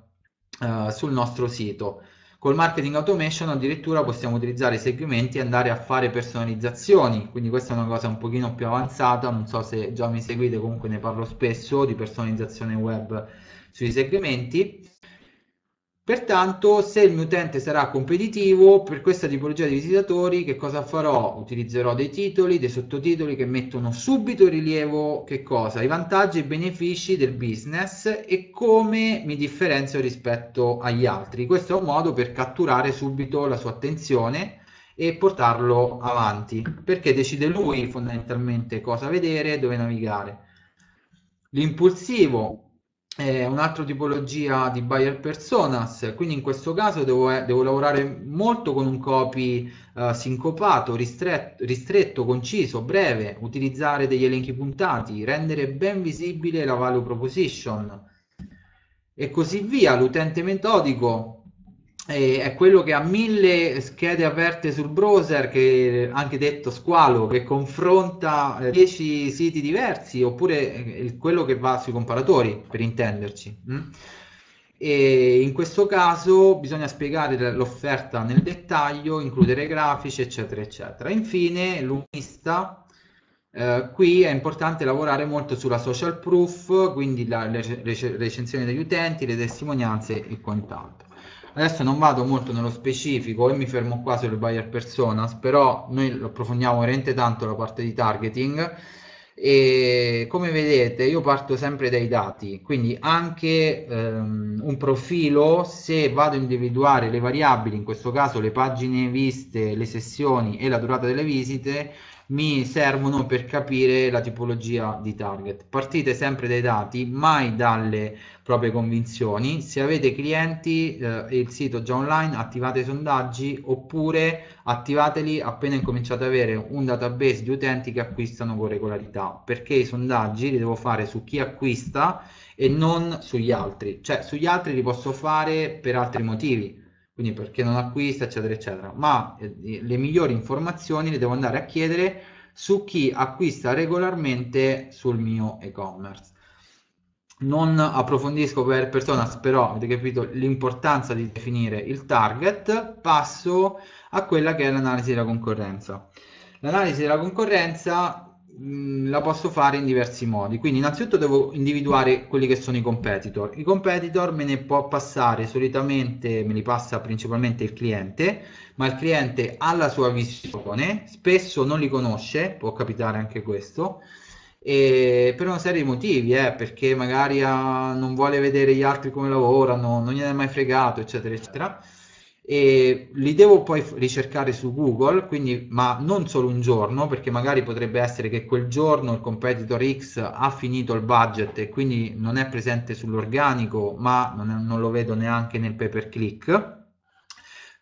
nostro sito. Col marketing automation addirittura possiamo utilizzare i segmenti e andare a fare personalizzazioni, quindi questa è una cosa un pochino più avanzata, non so se già mi seguite, comunque ne parlo spesso di personalizzazione web sui segmenti. Pertanto se il mio utente sarà competitivo, per questa tipologia di visitatori che cosa farò? Utilizzerò dei titoli, dei sottotitoli che mettono subito in rilievo che cosa? I vantaggi e i benefici del business e come mi differenzio rispetto agli altri. Questo è un modo per catturare subito la sua attenzione e portarlo avanti, perché decide lui fondamentalmente cosa vedere, dove navigare. L'impulsivo è un'altra tipologia di buyer personas, quindi in questo caso devo lavorare molto con un copy sincopato, ristretto, conciso, breve, utilizzare degli elenchi puntati, rendere ben visibile la value proposition e così via. L'utente metodico è quello che ha 1000 schede aperte sul browser, che anche detto squalo, che confronta 10 siti diversi, oppure quello che va sui comparatori per intenderci. E in questo caso bisogna spiegare l'offerta nel dettaglio, includere grafici eccetera eccetera. Infine l'umanista, qui è importante lavorare molto sulla social proof, quindi le recensioni degli utenti, le testimonianze e quant'altro. Adesso non vado molto nello specifico e mi fermo qua sulle buyer personas, però noi lo approfondiamo veramente tanto la parte di targeting, e come vedete io parto sempre dai dati, quindi anche un profilo, se vado a individuare le variabili, in questo caso le pagine viste, le sessioni e la durata delle visite, mi servono per capire la tipologia di target. Partite sempre dai dati, mai dalle proprie convinzioni. Se avete clienti e il sito già online, attivate i sondaggi, oppure attivateli appena incominciate ad avere un database di utenti che acquistano con regolarità, perché i sondaggi li devo fare su chi acquista e non sugli altri, cioè sugli altri li posso fare per altri motivi, quindi perché non acquista, eccetera, eccetera, ma le migliori informazioni le devo andare a chiedere su chi acquista regolarmente sul mio e-commerce. Non approfondisco per persona, però avete capito l'importanza di definire il target. Passo a quella che è l'analisi della concorrenza. L'analisi della concorrenza la posso fare in diversi modi, quindi innanzitutto devo individuare quelli che sono i competitor. I competitor me ne può passare, solitamente me li passa principalmente il cliente, ma il cliente ha la sua visione, spesso non li conosce, può capitare anche questo, e per una serie di motivi, perché magari non vuole vedere gli altri come lavorano, non gliene è mai fregato, eccetera, eccetera. E li devo poi ricercare su Google, quindi, ma non solo un giorno, perché magari potrebbe essere che quel giorno il competitor X ha finito il budget e quindi non è presente sull'organico, ma non lo vedo neanche nel pay per click.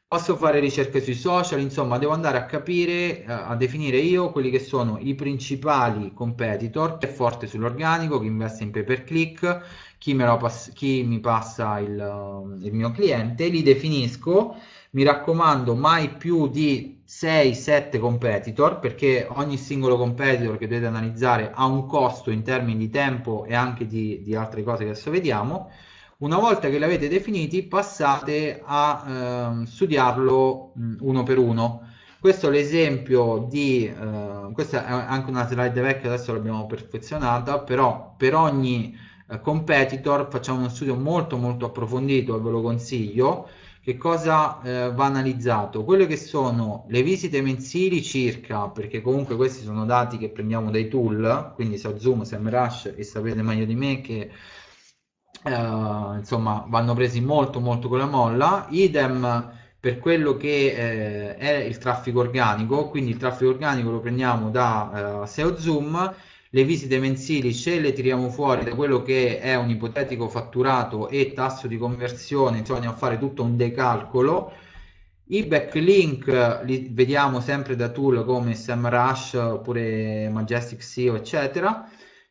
Posso fare ricerche sui social, insomma devo andare a capire, a definire io quelli che sono i principali competitor, chi è forte sull'organico, chi investe in pay per click, chi mi passa il mio cliente. Li definisco, mi raccomando mai più di 6-7 competitor, perché ogni singolo competitor che dovete analizzare ha un costo in termini di tempo e anche di altre cose che adesso vediamo. Una volta che li avete definiti, passate a studiarlo uno per uno. Questo è l'esempio di, questa è anche una slide vecchia, adesso l'abbiamo perfezionata, però per ogni competitor facciamo uno studio molto molto approfondito e ve lo consiglio. Che cosa va analizzato? Quelle che sono le visite mensili circa, perché comunque questi sono dati che prendiamo dai tool, quindi SEOZoom, Semrush, e sapete meglio di me che insomma vanno presi molto molto con la molla. Idem per quello che è il traffico organico, quindi il traffico organico lo prendiamo da SEOZoom. Le visite mensili ce le tiriamo fuori da quello che è un ipotetico fatturato e tasso di conversione, insomma andiamo a fare tutto un decalcolo. I backlink li vediamo sempre da tool come Semrush oppure Majestic SEO, eccetera.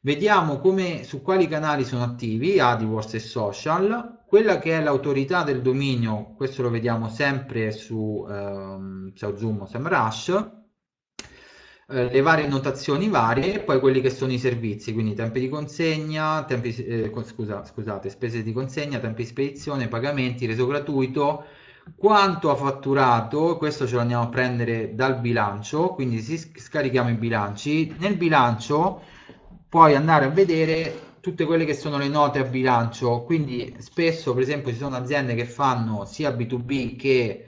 Vediamo come, su quali canali sono attivi, AdWords e social. Quella che è l'autorità del dominio, questo lo vediamo sempre su SEOZoom o Semrush. Le varie notazioni varie, e poi quelli che sono i servizi, quindi tempi di consegna, spese di consegna, tempi di spedizione, pagamenti, reso gratuito, quanto ha fatturato. Questo ce lo andiamo a prendere dal bilancio, quindi scarichiamo i bilanci. Nel bilancio puoi andare a vedere tutte quelle che sono le note a bilancio, quindi spesso per esempio ci sono aziende che fanno sia B2B che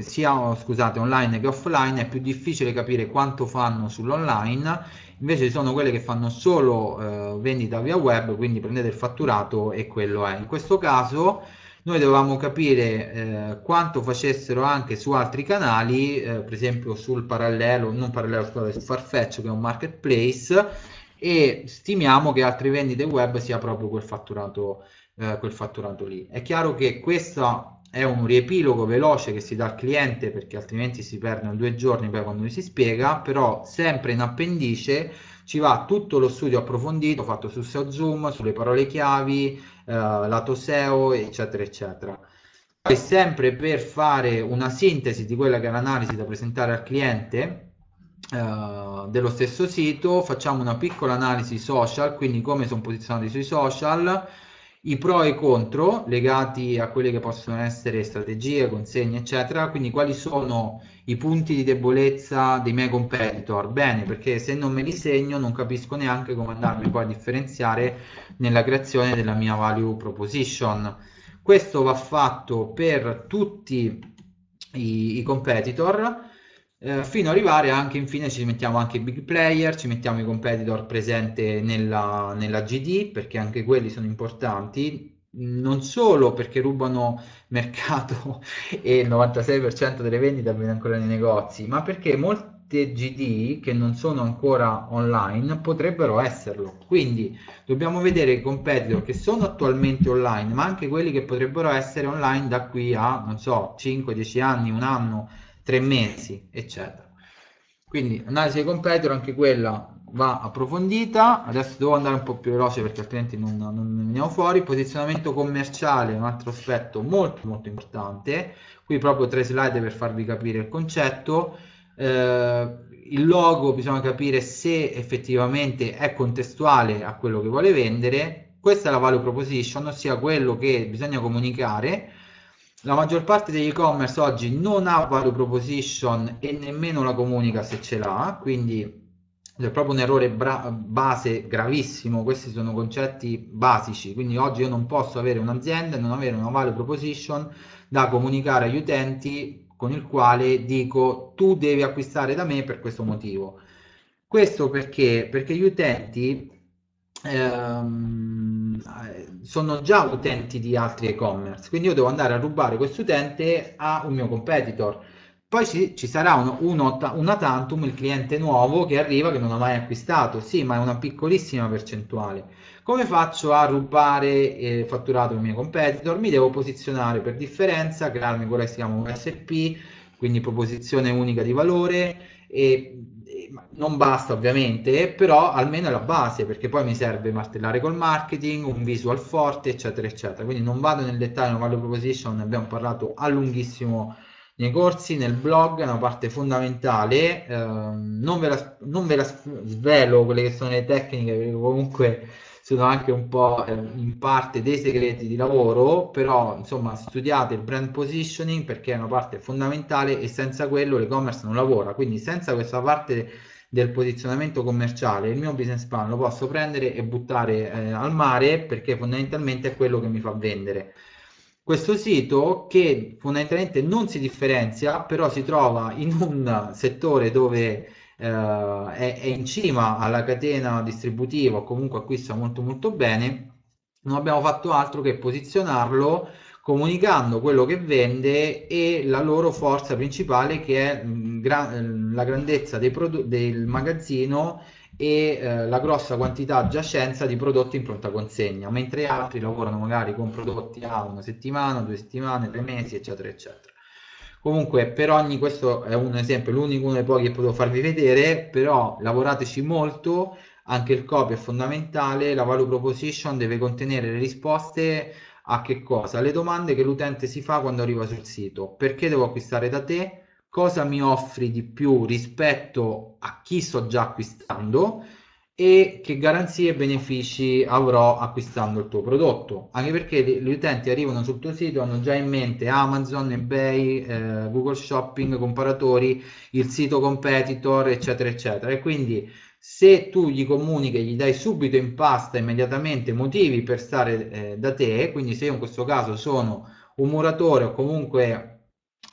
sia online che offline, è più difficile capire quanto fanno sull'online. Invece ci sono quelle che fanno solo vendita via web, quindi prendete il fatturato e quello è. In questo caso noi dovevamo capire quanto facessero anche su altri canali, per esempio sul parallelo, non parallelo, scusate, su Farfetch, che è un marketplace, e stimiamo che altre vendite web sia proprio quel fatturato lì. È chiaro che questa è un riepilogo veloce che si dà al cliente, perché altrimenti si perdono 2 giorni poi quando si spiega, però sempre in appendice ci va tutto lo studio approfondito fatto su SEOZoom, sulle parole chiavi, lato SEO, eccetera eccetera. Poi sempre per fare una sintesi di quella che è l'analisi da presentare al cliente dello stesso sito, facciamo una piccola analisi social, quindi come sono posizionati sui social, i pro e i contro legati a quelle che possono essere strategie, consegne, eccetera. Quindi quali sono i punti di debolezza dei miei competitor? Bene, perché se non me li segno non capisco neanche come andarmi poi a differenziare nella creazione della mia value proposition. Questo va fatto per tutti i competitor. fino ad arrivare anche, infine ci mettiamo anche i big player, ci mettiamo i competitor presenti nella GD, perché anche quelli sono importanti, non solo perché rubano mercato e il 96% delle vendite avviene ancora nei negozi, ma perché molte GD che non sono ancora online potrebbero esserlo. Quindi dobbiamo vedere i competitor che sono attualmente online, ma anche quelli che potrebbero essere online da qui a, non so, 5, 10 anni, un anno, 3 mesi, eccetera. Quindi analisi dei competitor, anche quella va approfondita. Adesso devo andare un po' più veloce perché altrimenti non veniamo fuori. Posizionamento commerciale è un altro aspetto molto molto importante. Qui proprio 3 slide per farvi capire il concetto. Il logo, bisogna capire se effettivamente è contestuale a quello che vuole vendere. Questa è la value proposition, ossia quello che bisogna comunicare. La maggior parte degli e-commerce oggi non ha value proposition e nemmeno la comunica se ce l'ha, quindi è proprio un errore base gravissimo. Questi sono concetti basici, quindi oggi io non posso avere un'azienda e non avere una value proposition da comunicare agli utenti, con il quale dico tu devi acquistare da me per questo motivo. Questo perché gli utenti sono già utenti di altri e-commerce, quindi io devo andare a rubare questo utente a un mio competitor. Poi ci sarà una tantum, il cliente nuovo che arriva che non ha mai acquistato, sì, ma è una piccolissima percentuale. Come faccio a rubare fatturato ai miei competitor? Mi devo posizionare per differenza, crearmi quella che si chiama un USP, quindi proposizione unica di valore, e non basta ovviamente, però almeno è la base, perché poi mi serve martellare col marketing, un visual forte, eccetera, eccetera. Quindi non vado nel dettaglio, non value proposition, ne abbiamo parlato a lunghissimo nei corsi, nel blog, è una parte fondamentale, non ve la svelo quelle che sono le tecniche, perché comunque sono anche un po' in parte dei segreti di lavoro, però insomma studiate il brand positioning perché è una parte fondamentale e senza quello l'e-commerce non lavora. Quindi senza questa parte del posizionamento commerciale il mio business plan lo posso prendere e buttare al mare, perché fondamentalmente è quello che mi fa vendere. Questo sito che fondamentalmente non si differenzia, però si trova in un settore dove è in cima alla catena distributiva, comunque acquista molto molto bene, non abbiamo fatto altro che posizionarlo comunicando quello che vende e la loro forza principale, che è la grandezza del magazzino e la grossa quantità giacenza di prodotti in pronta consegna, mentre altri lavorano magari con prodotti a una settimana, 2 settimane, 3 mesi, eccetera eccetera. Comunque per ogni, questo è un esempio, l'unico, uno dei pochi che potevo farvi vedere, però lavorateci molto, anche il copy è fondamentale, la value proposition deve contenere le risposte a che cosa? Alle domande che l'utente si fa quando arriva sul sito: perché devo acquistare da te? Cosa mi offri di più rispetto a chi sto già acquistando e che garanzie e benefici avrò acquistando il tuo prodotto? Anche perché gli utenti arrivano sul tuo sito, hanno già in mente Amazon, eBay, Google Shopping, comparatori, il sito competitor, eccetera eccetera, e quindi se tu gli comunichi, gli dai subito in pasta immediatamente motivi per stare da te, quindi se io in questo caso sono un muratore o comunque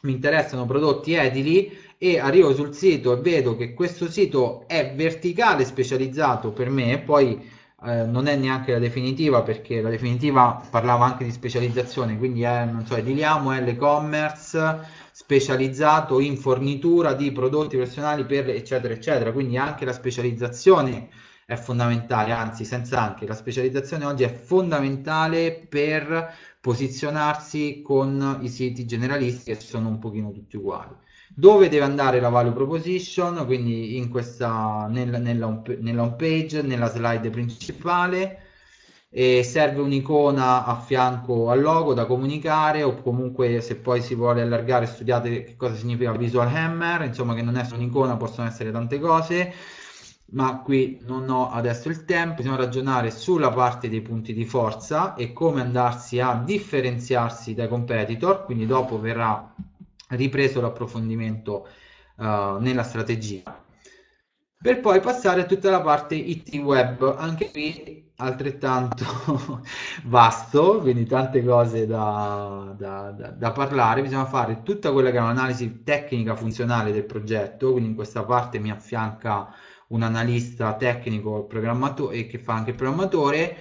mi interessano prodotti edili e arrivo sul sito e vedo che questo sito è verticale specializzato per me, poi non è neanche la definitiva, perché la definitiva parlava anche di specializzazione, quindi è, non so, ediliamo, è l'e-commerce specializzato in fornitura di prodotti personali per eccetera eccetera, quindi anche la specializzazione è fondamentale, anzi senza anche, la specializzazione oggi è fondamentale per posizionarsi con i siti generalisti che sono un pochino tutti uguali. Dove deve andare la value proposition? Quindi in questa, nella home page, nella slide principale, e serve un'icona a fianco al logo da comunicare, o comunque se poi si vuole allargare studiate che cosa significa visual hammer, insomma che non è solo un'icona, possono essere tante cose, ma qui non ho adesso il tempo. Bisogna ragionare sulla parte dei punti di forza e come andarsi a differenziarsi dai competitor, quindi dopo verrà ripreso l'approfondimento nella strategia. per poi passare a tutta la parte IT web, anche qui altrettanto vasto, quindi tante cose da parlare. Bisogna fare tutta quella che è un'analisi tecnica funzionale del progetto, quindi in questa parte mi affianca un analista tecnico programmatore, che fa anche il programmatore.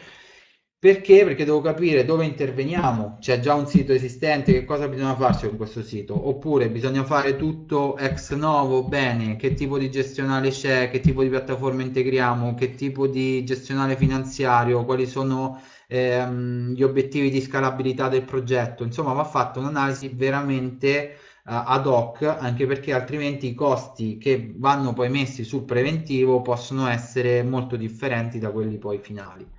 Perché? Perché devo capire dove interveniamo, c'è già un sito esistente, che cosa bisogna farci con questo sito, oppure bisogna fare tutto ex novo, bene, che tipo di gestionale c'è, che tipo di piattaforma integriamo, che tipo di gestionale finanziario, quali sono gli obiettivi di scalabilità del progetto. Insomma, va fatta un'analisi veramente ad hoc, anche perché altrimenti i costi che vanno poi messi sul preventivo possono essere molto differenti da quelli poi finali.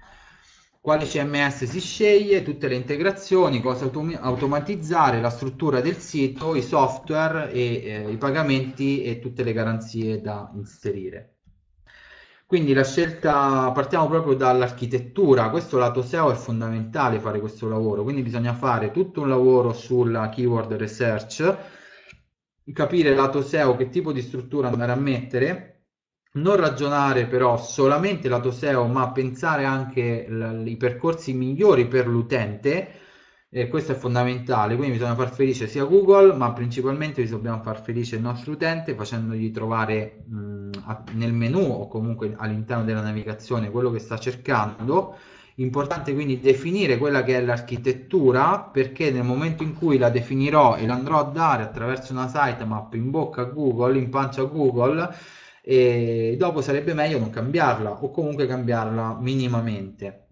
Quale CMS si sceglie, tutte le integrazioni, cosa automatizzare, la struttura del sito, i software e i pagamenti e tutte le garanzie da inserire. Quindi la scelta, partiamo proprio dall'architettura. Questo lato SEO è fondamentale, fare questo lavoro, quindi bisogna fare tutto un lavoro sulla keyword research, capire lato SEO che tipo di struttura andare a mettere. Non ragionare però solamente lato SEO, ma pensare anche i percorsi migliori per l'utente, questo è fondamentale. Quindi bisogna far felice sia Google, ma principalmente dobbiamo far felice il nostro utente, facendogli trovare nel menu o comunque all'interno della navigazione quello che sta cercando. Importante quindi definire quella che è l'architettura, perché nel momento in cui la definirò e la andrò a dare attraverso una sitemap in bocca a Google, in pancia a Google, e dopo sarebbe meglio non cambiarla o comunque cambiarla minimamente.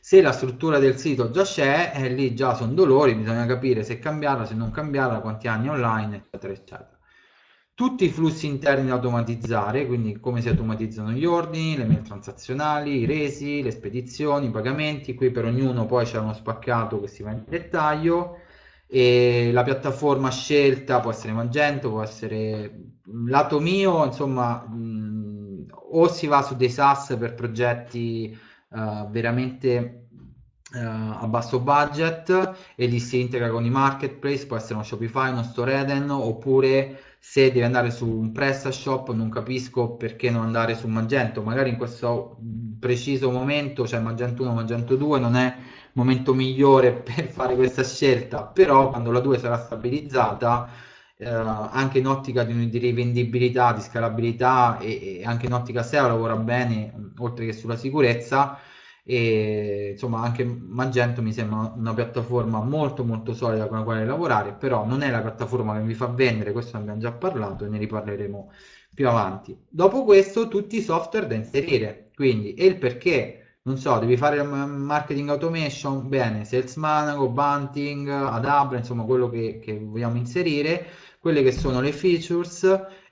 Se la struttura del sito già c'è, lì già sono dolori, bisogna capire se cambiarla, se non cambiarla, quanti anni online, eccetera eccetera. Tutti i flussi interni da automatizzare, quindi come si automatizzano gli ordini, le mail transazionali, i resi, le spedizioni, i pagamenti. Qui per ognuno poi c'è uno spaccato che si va in dettaglio. E la piattaforma scelta può essere Magento, può essere... Lato mio, insomma, o si va su dei SaaS per progetti veramente a basso budget e li si integra con i marketplace, può essere uno Shopify, uno Storeden, oppure se devi andare su un PrestaShop, non capisco perché non andare su Magento. Magari in questo preciso momento, cioè Magento 1, Magento 2, non è il momento migliore per fare questa scelta, però quando la 2 sarà stabilizzata, anche in ottica di rivendibilità, di scalabilità e anche in ottica SEO lavora bene, oltre che sulla sicurezza. E insomma anche Magento mi sembra una piattaforma molto molto solida con la quale lavorare, però non è la piattaforma che mi fa vendere, questo ne abbiamo già parlato e ne riparleremo più avanti. Dopo questo, tutti i software da inserire, quindi e il perché. Non so, devi fare marketing automation, bene, sales manager, bunting, AdWords, insomma quello che vogliamo inserire, quelle che sono le features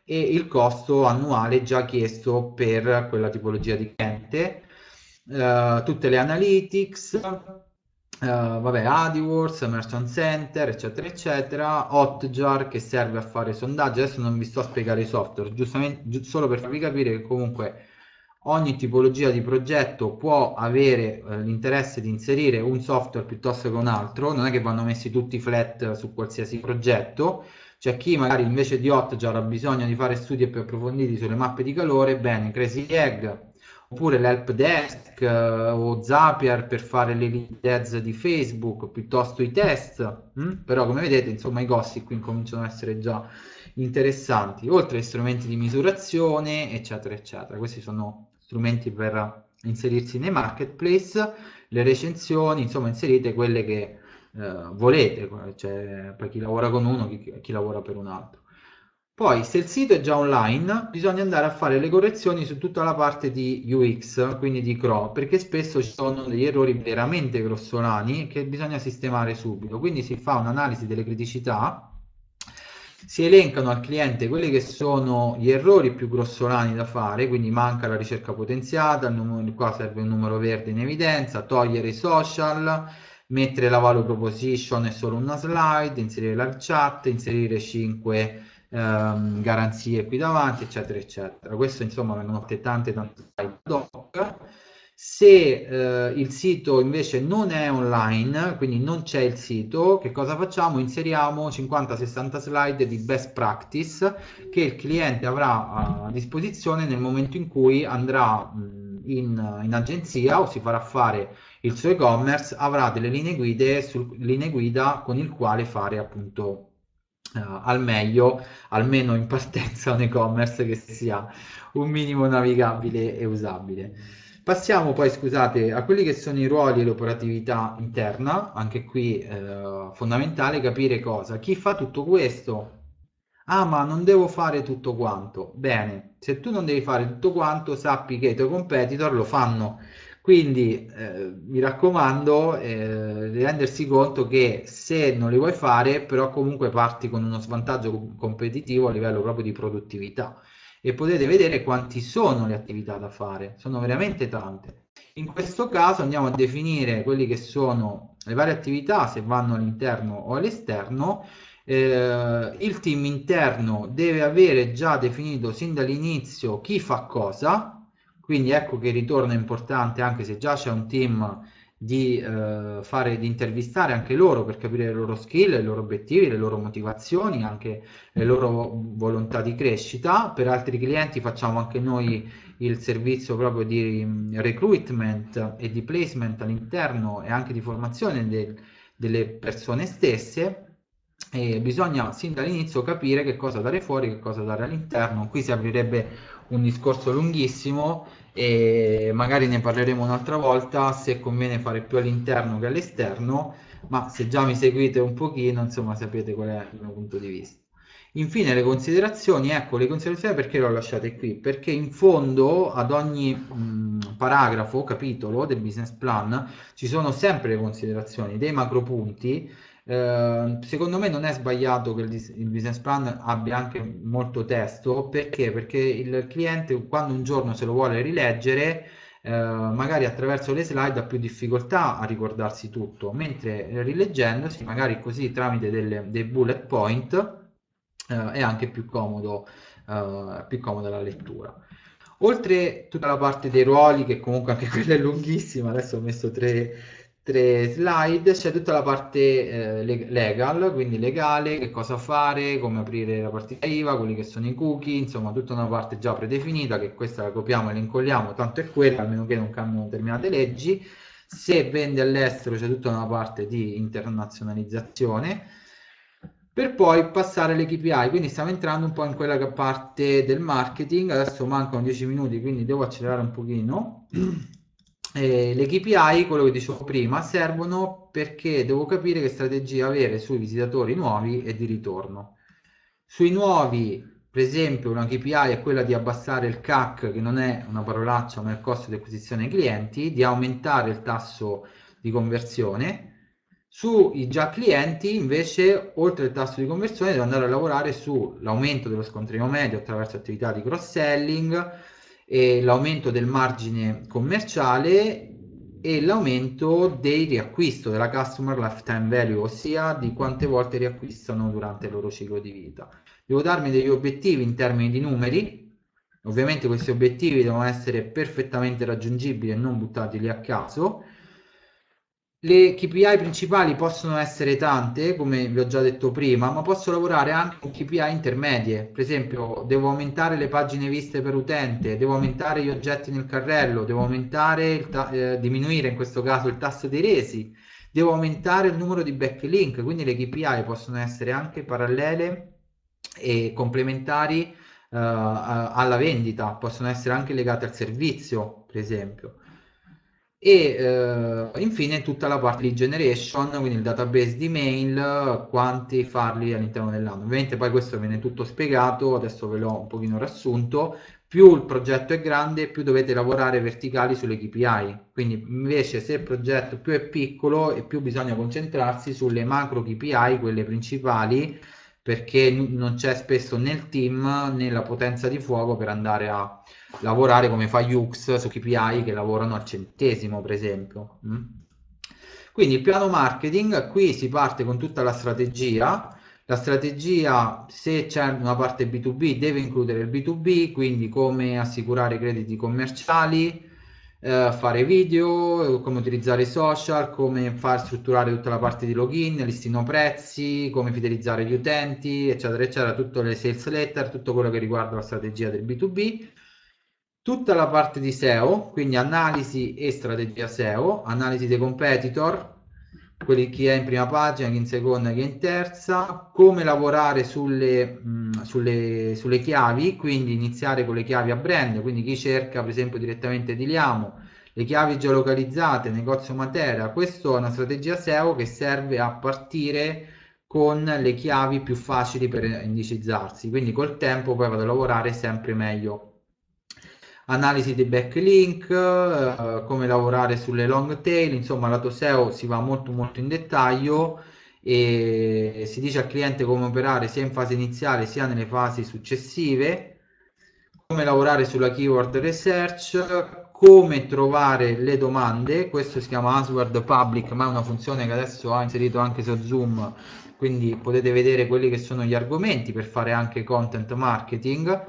e il costo annuale già chiesto per quella tipologia di cliente, tutte le analytics, vabbè, AdWords, Merchant Center, eccetera eccetera, Hotjar che serve a fare sondaggi. Adesso non vi sto a spiegare i software, giustamente solo per farvi capire che comunque... Ogni tipologia di progetto può avere l'interesse di inserire un software piuttosto che un altro, non è che vanno messi tutti flat su qualsiasi progetto. C'è chi magari invece di Hotjar ha bisogno di fare studi più approfonditi sulle mappe di calore, bene, Crazy Egg, oppure l'Help Desk o Zapier per fare le lead ads di Facebook, piuttosto i test, però come vedete insomma i costi qui cominciano ad essere già... interessanti, oltre agli strumenti di misurazione eccetera eccetera. Questi sono strumenti per inserirsi nei marketplace, le recensioni, insomma inserite quelle che volete, cioè, per chi lavora con uno, chi lavora per un altro. Poi se il sito è già online bisogna andare a fare le correzioni su tutta la parte di UX, quindi di CRO, perché spesso ci sono degli errori veramente grossolani che bisogna sistemare subito. Quindi si fa un'analisi delle criticità, si elencano al cliente quelli che sono gli errori più grossolani da fare, quindi manca la ricerca potenziata, qua serve un numero verde in evidenza, togliere i social, mettere la value proposition è solo una slide, inserire la chat, inserire 5 garanzie qui davanti, eccetera eccetera. Questo insomma vengono fatte tante slide ad hoc. Se il sito invece non è online, quindi non c'è il sito, che cosa facciamo? Inseriamo 50-60 slide di best practice che il cliente avrà a disposizione nel momento in cui andrà in agenzia o si farà fare il suo e-commerce, avrà delle linee guida con il quale fare appunto al meglio, almeno in partenza, un e-commerce che sia un minimo navigabile e usabile. Passiamo poi, scusate, a quelli che sono i ruoli e l'operatività interna. Anche qui fondamentale capire cosa, chi fa tutto questo. Ah, ma non devo fare tutto quanto. Bene, se tu non devi fare tutto quanto, sappi che i tuoi competitor lo fanno. Quindi mi raccomando, rendersi conto che se non li vuoi fare, però comunque parti con uno svantaggio competitivo a livello proprio di produttività. E potete vedere quanti sono le attività da fare, sono veramente tante. In questo caso andiamo a definire quelli che sono le varie attività, se vanno all'interno o all'esterno. Il team interno deve avere già definito sin dall'inizio chi fa cosa, quindi ecco che il ritorno è importante, anche se già c'è un team, di intervistare anche loro per capire le loro skill, i loro obiettivi, le loro motivazioni, anche le loro volontà di crescita. Per altri clienti facciamo anche noi il servizio proprio di recruitment e di placement all'interno e anche di formazione delle persone stesse, e bisogna sin dall'inizio capire che cosa dare fuori, che cosa dare all'interno. Qui si aprirebbe un discorso lunghissimo e magari ne parleremo un'altra volta, se conviene fare più all'interno che all'esterno, ma se già mi seguite un pochino, insomma, sapete qual è il mio punto di vista. Infine le considerazioni. Ecco, le considerazioni perché le ho lasciate qui, perché in fondo ad ogni paragrafo o capitolo del business plan ci sono sempre le considerazioni, dei macro punti. Secondo me non è sbagliato che il business plan abbia anche molto testo, perché il cliente, quando un giorno se lo vuole rileggere, magari attraverso le slide ha più difficoltà a ricordarsi tutto, mentre rileggendosi magari così tramite dei bullet point è anche più comoda la lettura. Oltre tutta la parte dei ruoli, che comunque anche quella è lunghissima, adesso ho messo tre slide, c'è tutta la parte legal, quindi legale, che cosa fare, come aprire la partita IVA, quelli che sono i cookie, insomma tutta una parte già predefinita, che questa la copiamo e la incolliamo, tanto è quella, a meno che non cambiano determinate leggi. Se vende all'estero c'è tutta una parte di internazionalizzazione, per poi passare alle KPI. Quindi stiamo entrando un po' in quella parte del marketing. Adesso mancano 10 minuti, quindi devo accelerare un pochino. Le KPI, quello che dicevo prima, servono perché devo capire che strategia avere sui visitatori nuovi e di ritorno. Sui nuovi, per esempio, una KPI è quella di abbassare il CAC, che non è una parolaccia ma è il costo di acquisizione ai clienti, di aumentare il tasso di conversione. Sui già clienti invece, oltre al tasso di conversione, devo andare a lavorare sull'aumento dello scontrino medio attraverso attività di cross-selling, l'aumento del margine commerciale e l'aumento del riacquisto, della customer lifetime value, ossia di quante volte riacquistano durante il loro ciclo di vita. Devo darmi degli obiettivi in termini di numeri, ovviamente questi obiettivi devono essere perfettamente raggiungibili e non buttati lì a caso. Le KPI principali possono essere tante, come vi ho già detto prima, ma posso lavorare anche con KPI intermedie. Per esempio, devo aumentare le pagine viste per utente, devo aumentare gli oggetti nel carrello, devo aumentare diminuire in questo caso il tasso di resi, devo aumentare il numero di backlink. Quindi le KPI possono essere anche parallele e complementari alla vendita, possono essere anche legate al servizio, per esempio. E infine tutta la parte di generation, quindi il database di mail, quanti farli all'interno dell'anno. Ovviamente poi questo viene tutto spiegato, adesso ve l'ho un pochino rassunto. Più il progetto è grande, più dovete lavorare verticali sulle KPI, quindi invece se il progetto più è piccolo e più bisogna concentrarsi sulle macro KPI, quelle principali, perché non c'è spesso nel team né la potenza di fuoco per andare a lavorare come fa UX su KPI che lavorano al centesimo, per esempio. Quindi il piano marketing, qui si parte con tutta la strategia. La strategia, se c'è una parte B2B, deve includere il B2B, quindi come assicurare crediti commerciali, fare video, come utilizzare i social, come far strutturare tutta la parte di login, listino prezzi, come fidelizzare gli utenti, eccetera eccetera, tutte le sales letter, tutto quello che riguarda la strategia del B2B, tutta la parte di SEO, quindi analisi e strategia SEO, analisi dei competitor, quelli, chi è in prima pagina, chi in seconda, chi in terza, come lavorare sulle chiavi, quindi iniziare con le chiavi a brand, quindi chi cerca per esempio direttamente di Liamo, le chiavi geolocalizzate, negozio Matera. Questa è una strategia SEO che serve a partire con le chiavi più facili per indicizzarsi, quindi col tempo poi vado a lavorare sempre meglio. Analisi dei backlink, come lavorare sulle long tail, insomma lato SEO si va molto in dettaglio e si dice al cliente come operare sia in fase iniziale sia nelle fasi successive, come lavorare sulla keyword research, come trovare le domande. Questo si chiama Answer Public, ma è una funzione che adesso ha inserito anche SEOZoom, quindi potete vedere quelli che sono gli argomenti per fare anche content marketing.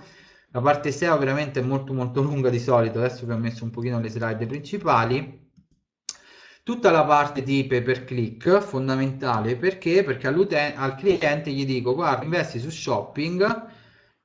La parte SEO veramente è molto lunga di solito, adesso vi ho messo un pochino le slide principali. Tutta la parte di pay per click, fondamentale, perché? Perché al cliente gli dico guarda, investi su shopping,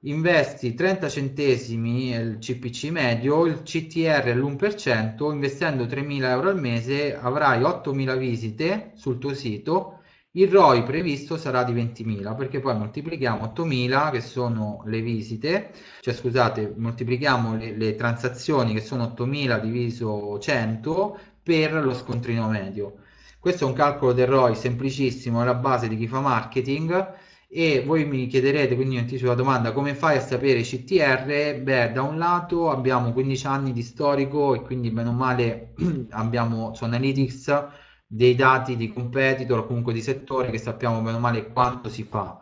investi 30 centesimi il CPC medio, il CTR è l'1%, investendo 3.000 euro al mese avrai 8.000 visite sul tuo sito, il ROI previsto sarà di 20.000, perché poi moltiplichiamo 8.000 che sono le visite, cioè scusate, moltiplichiamo le transazioni che sono 8.000 diviso 100 per lo scontrino medio. Questo è un calcolo del ROI semplicissimo, è la base di chi fa marketing. E voi mi chiederete, quindi io anticipo la domanda, come fai a sapere CTR? Beh, da un lato abbiamo 15 anni di storico e quindi bene o male abbiamo su Analytics dei dati di competitor o comunque di settore che sappiamo bene o male quanto si fa.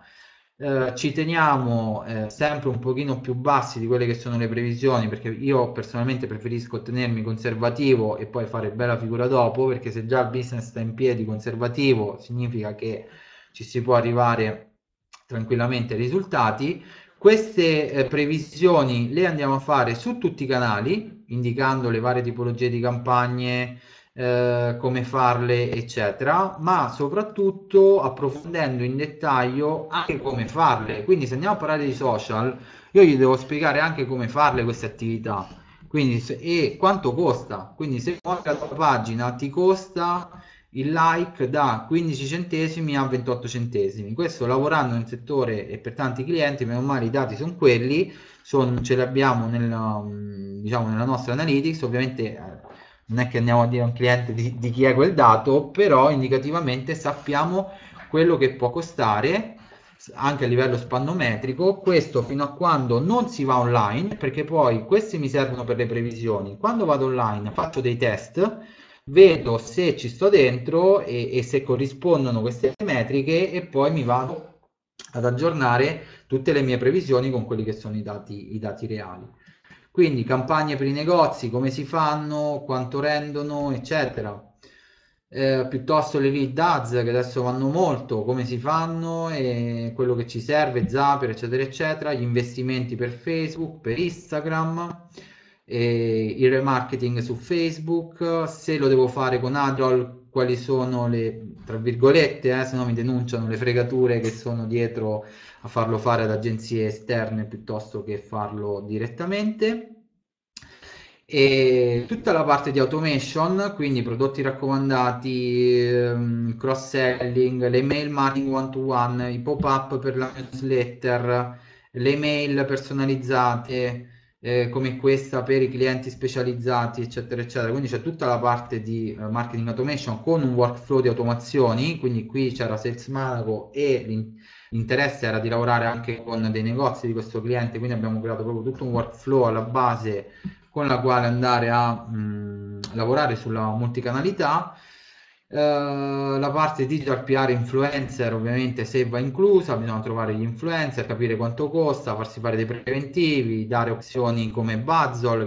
Ci teniamo sempre un pochino più bassi di quelle che sono le previsioni, perché io personalmente preferisco tenermi conservativo e poi fare bella figura dopo, perché se già il business sta in piedi conservativo significa che ci si può arrivare tranquillamente ai risultati. Queste previsioni le andiamo a fare su tutti i canali, indicando le varie tipologie di campagne, come farle eccetera, ma soprattutto approfondendo in dettaglio anche come farle. Quindi se andiamo a parlare di social, io gli devo spiegare anche come farle queste attività, quindi e quanto costa. Quindi se la tua pagina ti costa il like da 15 centesimi a 28 centesimi, questo lavorando nel settore e per tanti clienti meno male i dati sono quelli, ce li abbiamo nella nostra analytics. Ovviamente non è che andiamo a dire a un cliente di chi è quel dato, però indicativamente sappiamo quello che può costare anche a livello spannometrico, questo fino a quando non si va online, perché poi questi mi servono per le previsioni. Quando vado online faccio dei test, vedo se ci sto dentro e se corrispondono queste metriche, e poi mi vado ad aggiornare tutte le mie previsioni con quelli che sono i dati reali. Quindi campagne per i negozi, come si fanno, quanto rendono, eccetera. Piuttosto le lead ads, che adesso vanno molto, come si fanno, e quello che ci serve, Zapier, eccetera, eccetera. Gli investimenti per Facebook, per Instagram, il remarketing su Facebook. Se lo devo fare con AdWords, quali sono le, tra virgolette, se no mi denunciano, le fregature che sono dietro a farlo fare ad agenzie esterne piuttosto che farlo direttamente. E tutta la parte di automation, quindi prodotti raccomandati, cross selling, le mail marketing one to one, i pop up per la newsletter, le mail personalizzate, come questa per i clienti specializzati, eccetera eccetera. Quindi c'è tutta la parte di marketing automation con un workflow di automazioni, quindi qui c'era Sales Manaco e l'interesse era di lavorare anche con dei negozi di questo cliente, quindi abbiamo creato proprio tutto un workflow alla base con la quale andare a lavorare sulla multicanalità. La parte digital PR influencer, ovviamente se va inclusa, bisogna trovare gli influencer, capire quanto costa, farsi fare dei preventivi, dare opzioni come Buzzle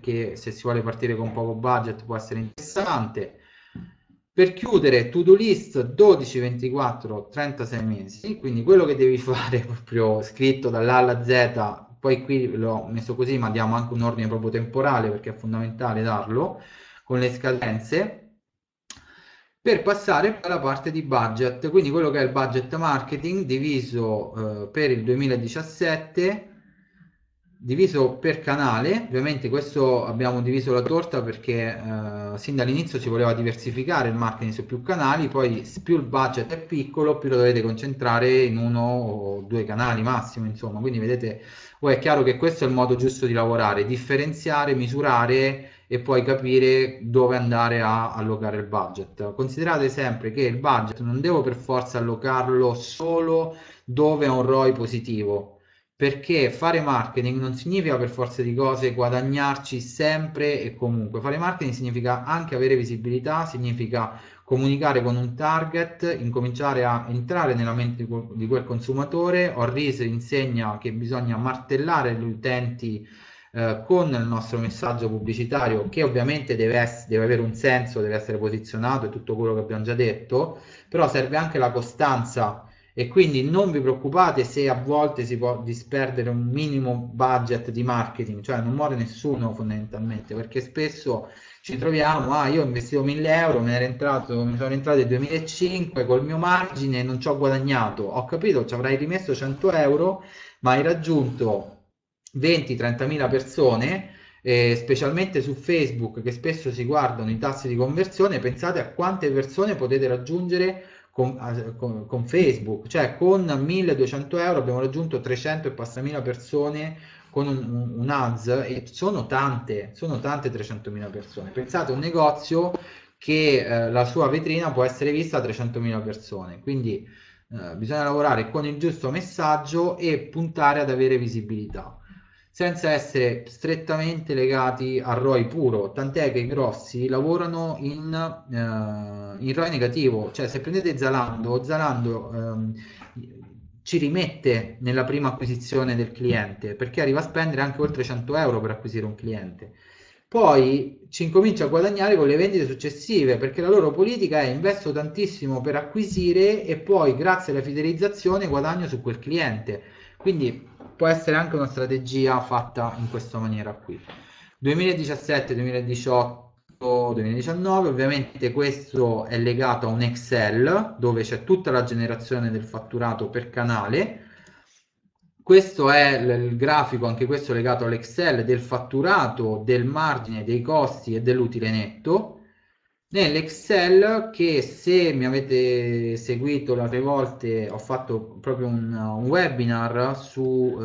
che se si vuole partire con poco budget può essere interessante. Per chiudere, to do list 12, 24, 36 mesi, quindi quello che devi fare proprio scritto dall'A alla Z, poi qui l'ho messo così, ma diamo anche un ordine proprio temporale perché è fondamentale darlo con le scadenze, per passare alla parte di budget, quindi quello che è il budget marketing diviso per il 2017, diviso per canale. Ovviamente questo abbiamo diviso la torta perché sin dall'inizio si voleva diversificare il marketing su più canali, poi più il budget è piccolo più lo dovete concentrare in uno o due canali massimo, insomma, quindi vedete, è chiaro che questo è il modo giusto di lavorare, differenziare, misurare e poi capire dove andare a allocare il budget. Considerate sempre che il budget non devo per forza allocarlo solo dove è un ROI positivo, perché fare marketing non significa per forza di cose guadagnarci sempre e comunque. Fare marketing significa anche avere visibilità, significa comunicare con un target, incominciare a entrare nella mente di quel consumatore. Horris insegna che bisogna martellare gli utenti con il nostro messaggio pubblicitario, che ovviamente deve avere un senso, deve essere posizionato e tutto quello che abbiamo già detto, però serve anche la costanza e quindi non vi preoccupate se a volte si può disperdere un minimo budget di marketing, cioè non muore nessuno fondamentalmente, perché spesso ci troviamo, io ho investito 1.000 euro, mi sono entrati 2.500 col mio margine e non ci ho guadagnato, ho capito, ci avrai rimesso 100 euro, ma hai raggiunto 20-30.000 persone, specialmente su Facebook che spesso si guardano i tassi di conversione. Pensate a quante persone potete raggiungere con Facebook, cioè con 1.200 euro abbiamo raggiunto 300 e passamila persone con un ads, e sono tante 300.000 persone. Pensate a un negozio che la sua vetrina può essere vista da 300.000 persone, quindi bisogna lavorare con il giusto messaggio e puntare ad avere visibilità, senza essere strettamente legati al ROI puro, tant'è che i grossi lavorano in ROI negativo, cioè se prendete Zalando ci rimette nella prima acquisizione del cliente, perché arriva a spendere anche oltre 100 euro per acquisire un cliente, poi ci incomincia a guadagnare con le vendite successive, perché la loro politica è: investo tantissimo per acquisire e poi grazie alla fidelizzazione guadagno su quel cliente. Quindi può essere anche una strategia fatta in questa maniera qui. 2017, 2018, 2019, ovviamente questo è legato a un Excel dove c'è tutta la generazione del fatturato per canale. Questo è il grafico, anche questo legato all'Excel, del fatturato, del margine, dei costi e dell'utile netto. Nell'Excel, che se mi avete seguito le altre volte ho fatto proprio un webinar su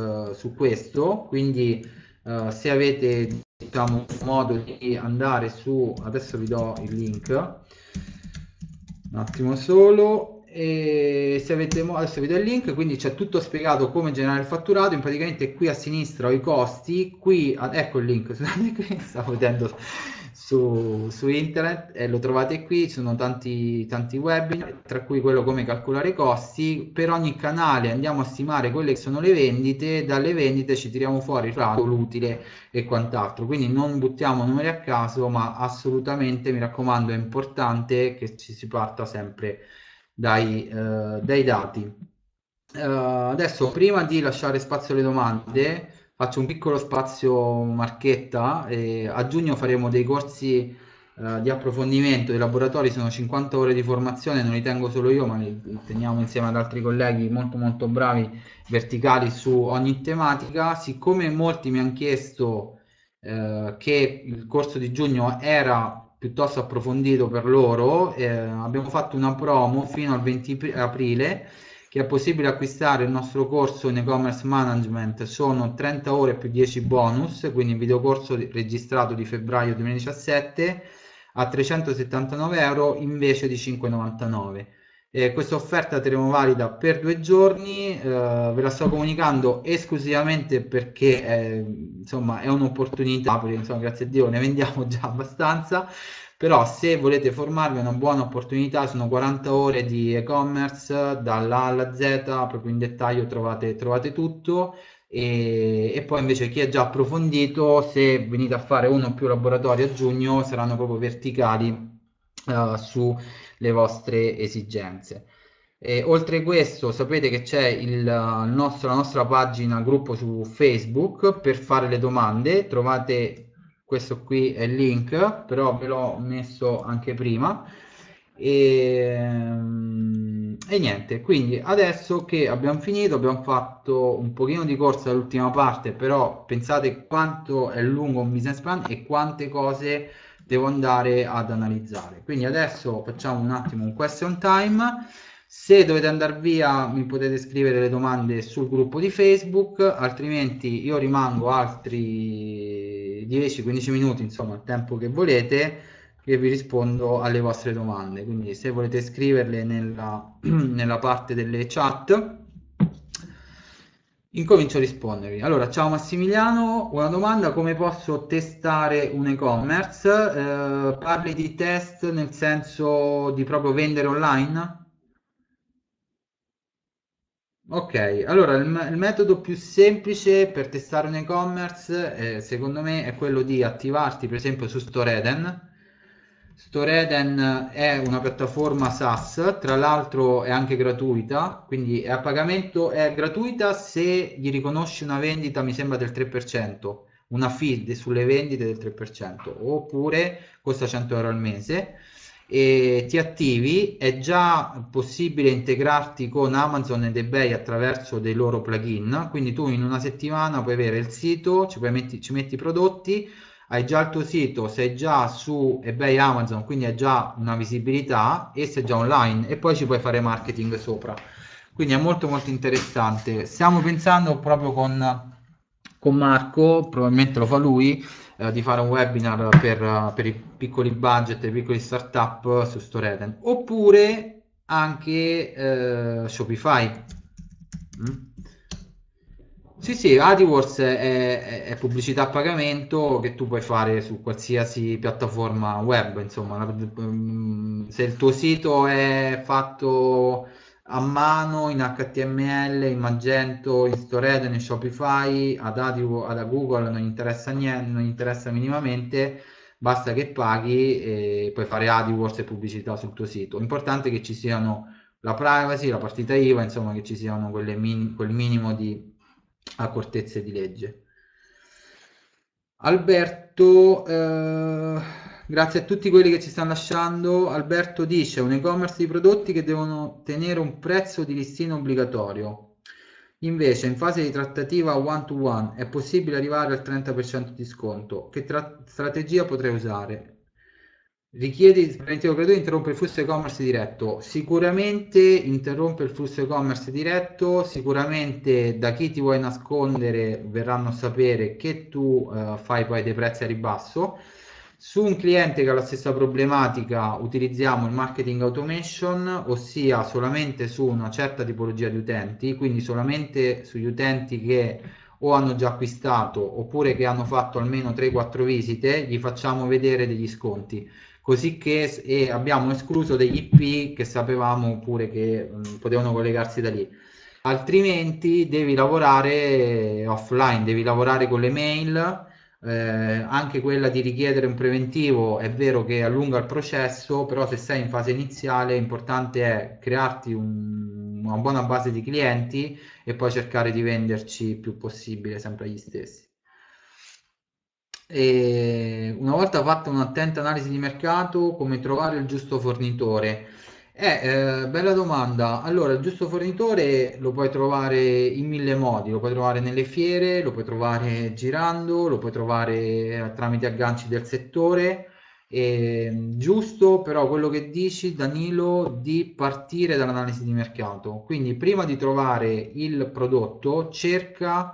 questo, quindi se avete, diciamo, modo di andare su, adesso vi do il link un attimo solo, e se avete adesso vi do il link, quindi c'è tutto spiegato come generare il fatturato. In praticamente qui a sinistra ho i costi, qui ecco il link, scusate che stavo vedendo su internet e lo trovate qui, ci sono tanti webinar, tra cui quello come calcolare i costi. Per ogni canale andiamo a stimare quelle che sono le vendite, dalle vendite ci tiriamo fuori l'utile e quant'altro, quindi non buttiamo numeri a caso, ma assolutamente, mi raccomando, è importante che ci si parta sempre dai dati. Adesso, prima di lasciare spazio alle domande, faccio un piccolo spazio marchetta. A giugno faremo dei corsi di approfondimento, dei laboratori, sono 50 ore di formazione, non li tengo solo io ma li teniamo insieme ad altri colleghi molto molto bravi, verticali, su ogni tematica. Siccome molti mi hanno chiesto che il corso di giugno era piuttosto approfondito per loro, abbiamo fatto una promo fino al 20 aprile che è possibile acquistare il nostro corso in e-commerce management, sono 30 ore più 10 bonus, quindi videocorso registrato di febbraio 2017 a 379 euro invece di 5,99. Questa offerta terremo valida per 2 giorni, ve la sto comunicando esclusivamente perché insomma è un'opportunità, perché insomma, grazie a Dio ne vendiamo già abbastanza, però se volete formarvi è una buona opportunità, sono 40 ore di e-commerce dall'A alla Z, proprio in dettaglio trovate tutto, e poi invece chi è già approfondito, se venite a fare uno o più laboratori a giugno saranno proprio verticali sulle vostre esigenze. E oltre questo sapete che c'è la nostra pagina gruppo su Facebook per fare le domande, trovate questo qui è il link, però ve l'ho messo anche prima. E niente, quindi adesso che abbiamo finito, abbiamo fatto un pochino di corsa all'ultima parte, però pensate quanto è lungo un business plan e quante cose devo andare ad analizzare. Quindi adesso facciamo un attimo un question time. Se dovete andare via mi potete scrivere le domande sul gruppo di Facebook, altrimenti io rimango altri 10-15 minuti, insomma il tempo che volete, che vi rispondo alle vostre domande. Quindi se volete scriverle nella parte delle chat, incomincio a rispondervi. Allora, ciao Massimiliano, una domanda: come posso testare un e-commerce? Parli di test nel senso di proprio vendere online? Ok, allora il metodo più semplice per testare un e-commerce, secondo me, è quello di attivarti per esempio su Storeden. Storeden è una piattaforma SaaS, tra l'altro è anche gratuita, quindi è a pagamento, è gratuita se gli riconosci una vendita, mi sembra, del 3%, una fee sulle vendite del 3%, oppure costa 100 euro al mese. E ti attivi, è già possibile integrarti con Amazon ed eBay attraverso dei loro plugin, quindi tu in una settimana puoi avere il sito, ci metti i prodotti, hai già il tuo sito, sei già su eBay, Amazon, quindi hai già una visibilità e sei già online, e poi ci puoi fare marketing sopra, quindi è molto molto interessante. Stiamo pensando proprio con Marco, probabilmente lo fa lui, di fare un webinar per i piccoli budget, i piccoli startup su Storeden, oppure anche Shopify. Sì, AdWords è pubblicità a pagamento che tu puoi fare su qualsiasi piattaforma web, insomma, se il tuo sito è fatto a mano in HTML, in Magento, in Storeden, in Shopify, ad Google non interessa niente, non interessa minimamente, basta che paghi e puoi fare AdWords e pubblicità sul tuo sito. L'importante è che ci siano la privacy, la partita IVA, insomma che ci siano quel minimo di accortezze di legge. Alberto, grazie a tutti quelli che ci stanno lasciando. Alberto dice: un e-commerce di prodotti che devono tenere un prezzo di listino obbligatorio. Invece, in fase di trattativa one-to-one è possibile arrivare al 30% di sconto. Che strategia potrei usare? Richiedi il preventivo gratuito, interrompe il flusso e-commerce diretto. Sicuramente interrompe il flusso e-commerce diretto, sicuramente da chi ti vuoi nascondere verranno a sapere che tu fai poi dei prezzi a ribasso. Su un cliente che ha la stessa problematica utilizziamo il marketing automation, ossia solamente su una certa tipologia di utenti, quindi solamente sugli utenti che o hanno già acquistato oppure che hanno fatto almeno 3-4 visite, gli facciamo vedere degli sconti, così che abbiamo escluso degli IP che sapevamo pure che potevano collegarsi da lì. Altrimenti devi lavorare offline, devi lavorare con le mail. Anche quella di richiedere un preventivo è vero che allunga il processo, però se sei in fase iniziale l'importante è crearti una buona base di clienti e poi cercare di venderci il più possibile sempre agli stessi. E una volta fatta un'attenta analisi di mercato, come trovare il giusto fornitore? Bella domanda. Allora, il giusto fornitore lo puoi trovare in mille modi, lo puoi trovare nelle fiere, lo puoi trovare girando, lo puoi trovare tramite agganci del settore. Giusto però quello che dici, Danilo, di partire dall'analisi di mercato, quindi prima di trovare il prodotto cerca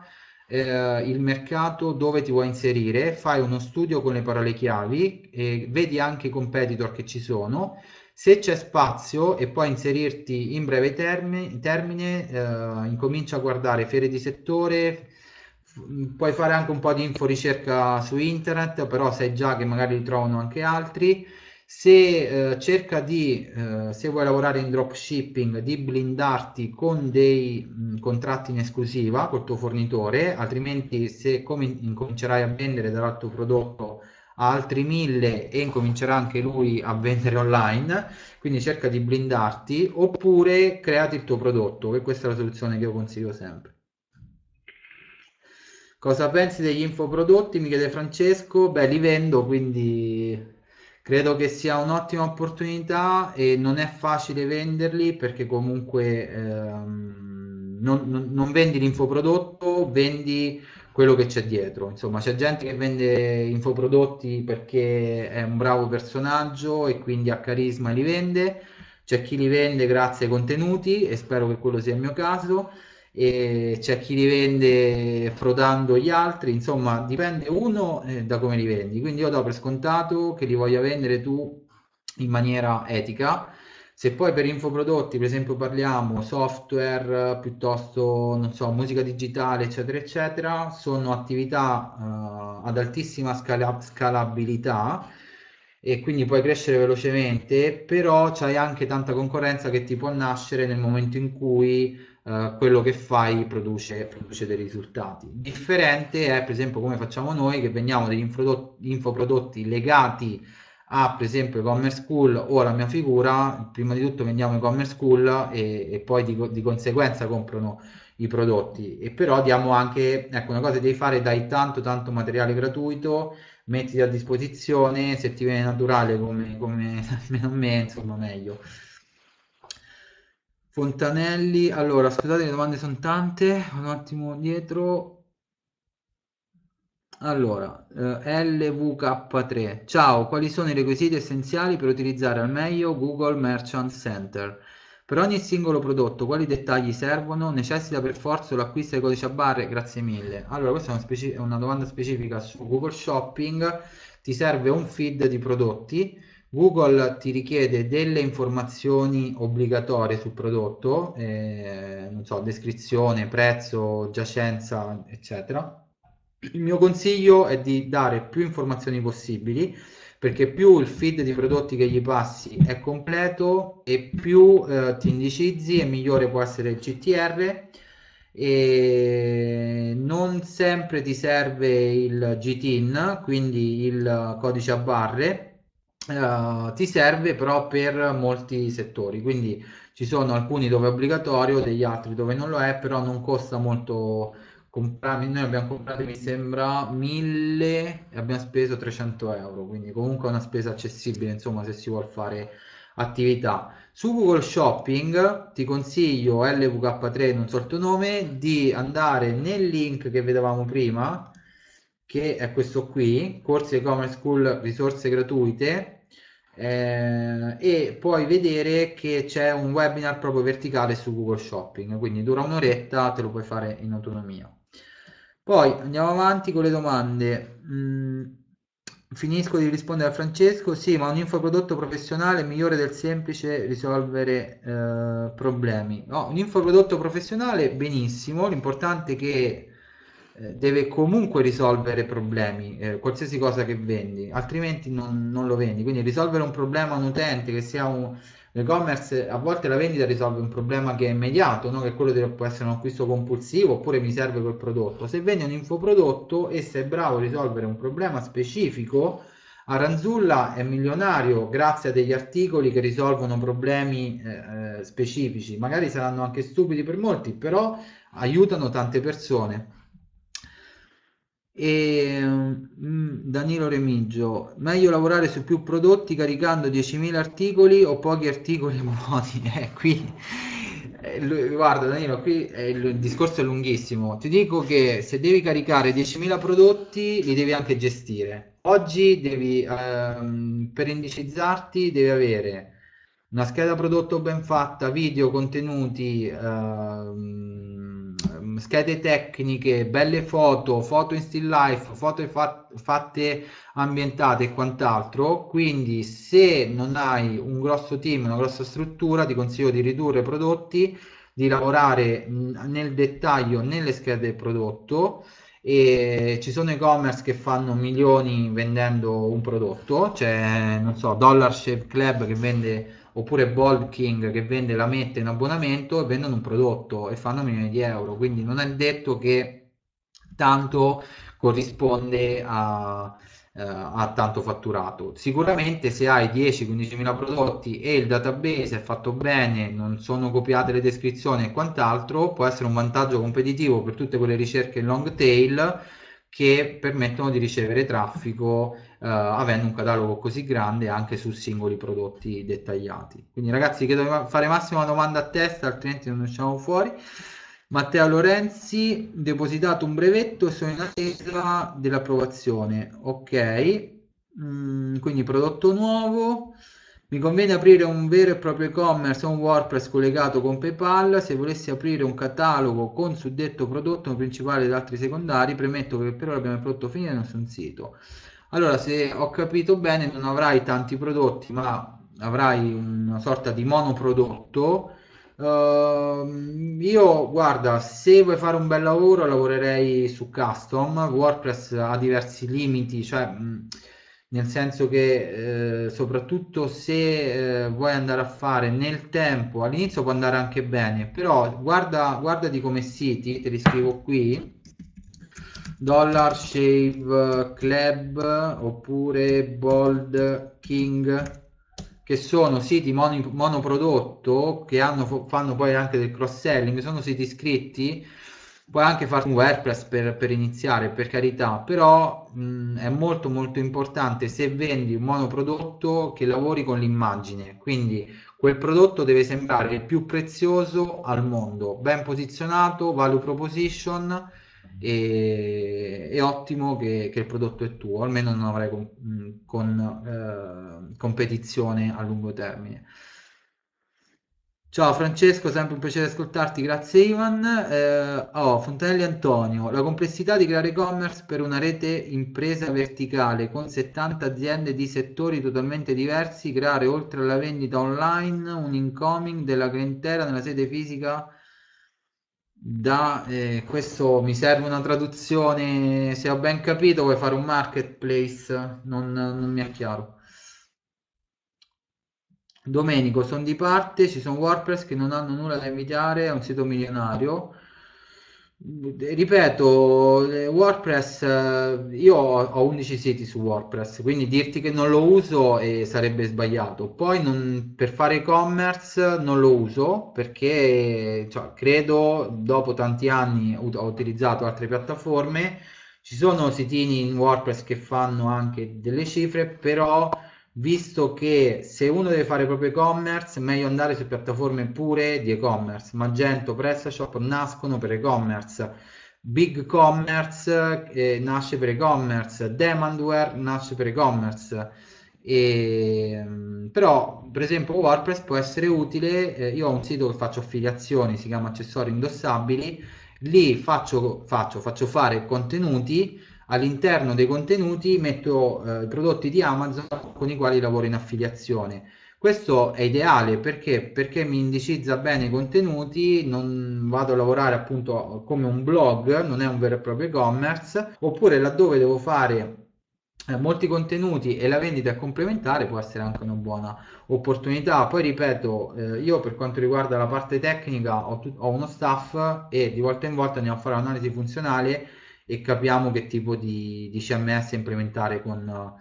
il mercato dove ti vuoi inserire, fai uno studio con le parole chiavi e vedi anche i competitor che ci sono. Se c'è spazio e puoi inserirti in breve termine, incomincia a guardare fiere di settore, puoi fare anche un po' di inforicerca su internet, però sai già che magari li trovano anche altri. Se cerca di, se vuoi lavorare in dropshipping, di blindarti con dei contratti in esclusiva col tuo fornitore, altrimenti se come incomincerai a vendere dall'altro prodotto altri 1000 e incomincerà anche lui a vendere online. Quindi cerca di blindarti, oppure creati il tuo prodotto, che questa è la soluzione che io consiglio sempre. Cosa pensi degli infoprodotti? Mi chiede Francesco. Beh, li vendo, quindi credo che sia un'ottima opportunità e non è facile venderli, perché comunque non vendi l'infoprodotto, vendi quello che c'è dietro. Insomma, c'è gente che vende infoprodotti perché è un bravo personaggio e quindi ha carisma e li vende, c'è chi li vende grazie ai contenuti, e spero che quello sia il mio caso, e c'è chi li vende frodando gli altri. Insomma, dipende uno da come li vendi. Quindi io do per scontato che li voglia vendere tu in maniera etica. Se poi per infoprodotti, per esempio, parliamo software, piuttosto, non so, musica digitale, eccetera, eccetera, sono attività ad altissima scalabilità e quindi puoi crescere velocemente, però c'hai anche tanta concorrenza che ti può nascere nel momento in cui quello che fai produce dei risultati. Differente è, per esempio, come facciamo noi, che vendiamo degli infoprodotti legati a, per esempio, e-commerce school o la mia figura. Prima di tutto vendiamo e-commerce school e poi di conseguenza comprano i prodotti. E però diamo anche, ecco, una cosa che devi fare: dai tanto materiale gratuito, mettiti a disposizione, se ti viene naturale come a me, insomma, meglio. Fontanelli, allora, scusate, le domande sono tante, un attimo dietro. Allora, LVK3, ciao, quali sono i requisiti essenziali per utilizzare al meglio Google Merchant Center? Per ogni singolo prodotto, quali dettagli servono? Necessita per forza l'acquisto di codice a barre? Grazie mille. Allora, questa è una domanda specifica su Google Shopping. Ti serve un feed di prodotti. Google ti richiede delle informazioni obbligatorie sul prodotto, non so, descrizione, prezzo, giacenza, eccetera. Il mio consiglio è di dare più informazioni possibili, perché più il feed di prodotti che gli passi è completo e più ti indicizzi e migliore può essere il CTR. E non sempre ti serve il GTIN, quindi il codice a barre, ti serve però per molti settori, quindi ci sono alcuni dove è obbligatorio, degli altri dove non lo è, però non costa molto. Noi abbiamo comprato, mi sembra, 1000 e abbiamo speso 300 euro, quindi comunque è una spesa accessibile, insomma, se si vuol fare attività. Su Google Shopping ti consiglio, LVK3, non so il tuo nome, di andare nel link che vedevamo prima, che è questo qui, corsi e-commerce school, risorse gratuite, e puoi vedere che c'è un webinar proprio verticale su Google Shopping, quindi dura un'oretta, te lo puoi fare in autonomia. Poi andiamo avanti con le domande. Finisco di rispondere a Francesco. Sì, ma un infoprodotto professionale è migliore del semplice risolvere problemi? No, un infoprodotto professionale, benissimo, l'importante è che deve comunque risolvere problemi, qualsiasi cosa che vendi, altrimenti non lo vendi. Quindi risolvere un problema a un utente, che sia l'e-commerce, a volte la vendita risolve un problema che è immediato, no? Che quello può essere un acquisto compulsivo, oppure mi serve quel prodotto. Se vendi un infoprodotto e sei bravo a risolvere un problema specifico, Aranzulla è milionario grazie a degli articoli che risolvono problemi specifici. Magari saranno anche stupidi per molti, però aiutano tante persone. E Danilo Remigio, meglio lavorare su più prodotti caricando 10.000 articoli o pochi articoli buoni? Qui guarda Danilo, qui il discorso è lunghissimo. Ti dico che se devi caricare 10.000 prodotti li devi anche gestire. Oggi devi per indicizzarti devi avere una scheda prodotto ben fatta, video, contenuti, schede tecniche, belle foto in still life, foto fatte ambientate e quant'altro. Quindi se non hai un grosso team, una grossa struttura, ti consiglio di ridurre prodotti, di lavorare nel dettaglio nelle schede prodotto. E ci sono e-commerce che fanno milioni vendendo un prodotto, c'è, non so, Dollar Shave Club che vende, oppure Bold King che vende la mette in abbonamento e vendono un prodotto e fanno milioni di euro. Quindi non è detto che tanto corrisponde ha tanto fatturato. Sicuramente se hai 10-15.000 prodotti e il database è fatto bene, non sono copiate le descrizioni e quant'altro, può essere un vantaggio competitivo per tutte quelle ricerche long tail che permettono di ricevere traffico avendo un catalogo così grande anche su singoli prodotti dettagliati. Quindi ragazzi, chiedo di fare massima domanda a testa, altrimenti non usciamo fuori. Matteo Lorenzi, depositato un brevetto e sono in attesa dell'approvazione. Ok, quindi prodotto nuovo. Mi conviene aprire un vero e proprio e-commerce o un WordPress collegato con PayPal? Se volessi aprire un catalogo con suddetto prodotto principale ed altri secondari, premetto che per ora abbiamo il prodotto finito e nessun sito. Allora, se ho capito bene, non avrai tanti prodotti, ma avrai una sorta di monoprodotto. Io guarda, se vuoi fare un bel lavoro lavorerei su custom. WordPress ha diversi limiti, cioè nel senso che soprattutto se vuoi andare a fare nel tempo, all'inizio può andare anche bene, però guardati come siti, te li scrivo qui, Dollar Shave Club oppure Bold King, che sono siti monoprodotto che fanno poi anche del cross selling, sono siti iscritti. Puoi anche fare un WordPress per iniziare, per carità, però è molto molto importante, se vendi un monoprodotto, che lavori con l'immagine, quindi quel prodotto deve sembrare il più prezioso al mondo, ben posizionato, value proposition, e è ottimo che il prodotto è tuo, almeno non avrai competizione a lungo termine. Ciao Francesco, sempre un piacere ascoltarti, grazie Ivan. Fontanelli Antonio, la complessità di creare e-commerce per una rete impresa verticale con 70 aziende di settori totalmente diversi, creare oltre alla vendita online un incoming della clientela nella sede fisica. Questo mi serve una traduzione, se ho ben capito vuoi fare un marketplace, non mi è chiaro. Domenico, sono di parte, ci sono WordPress che non hanno nulla da invidiare, è un sito milionario. Ripeto, WordPress, io ho 11 siti su WordPress, quindi dirti che non lo uso sarebbe sbagliato. Poi per fare e-commerce non lo uso perché, cioè, credo, dopo tanti anni ho utilizzato altre piattaforme, ci sono sitini in WordPress che fanno anche delle cifre, però visto che se uno deve fare proprio e-commerce, meglio andare su piattaforme pure di e-commerce. Magento, PrestaShop nascono per e-commerce, BigCommerce nasce per e-commerce, Demandware nasce per e-commerce. Però per esempio WordPress può essere utile, io ho un sito che faccio affiliazioni, si chiama Accessori Indossabili, lì faccio fare contenuti. All'interno dei contenuti metto i prodotti di Amazon con i quali lavoro in affiliazione. Questo è ideale perché mi indicizza bene i contenuti, non vado a lavorare appunto come un blog, non è un vero e proprio e-commerce, oppure laddove devo fare molti contenuti e la vendita è complementare, può essere anche una buona opportunità. Poi ripeto, io per quanto riguarda la parte tecnica ho uno staff e di volta in volta andiamo a fare un'analisi funzionale e capiamo che tipo di CMS implementare con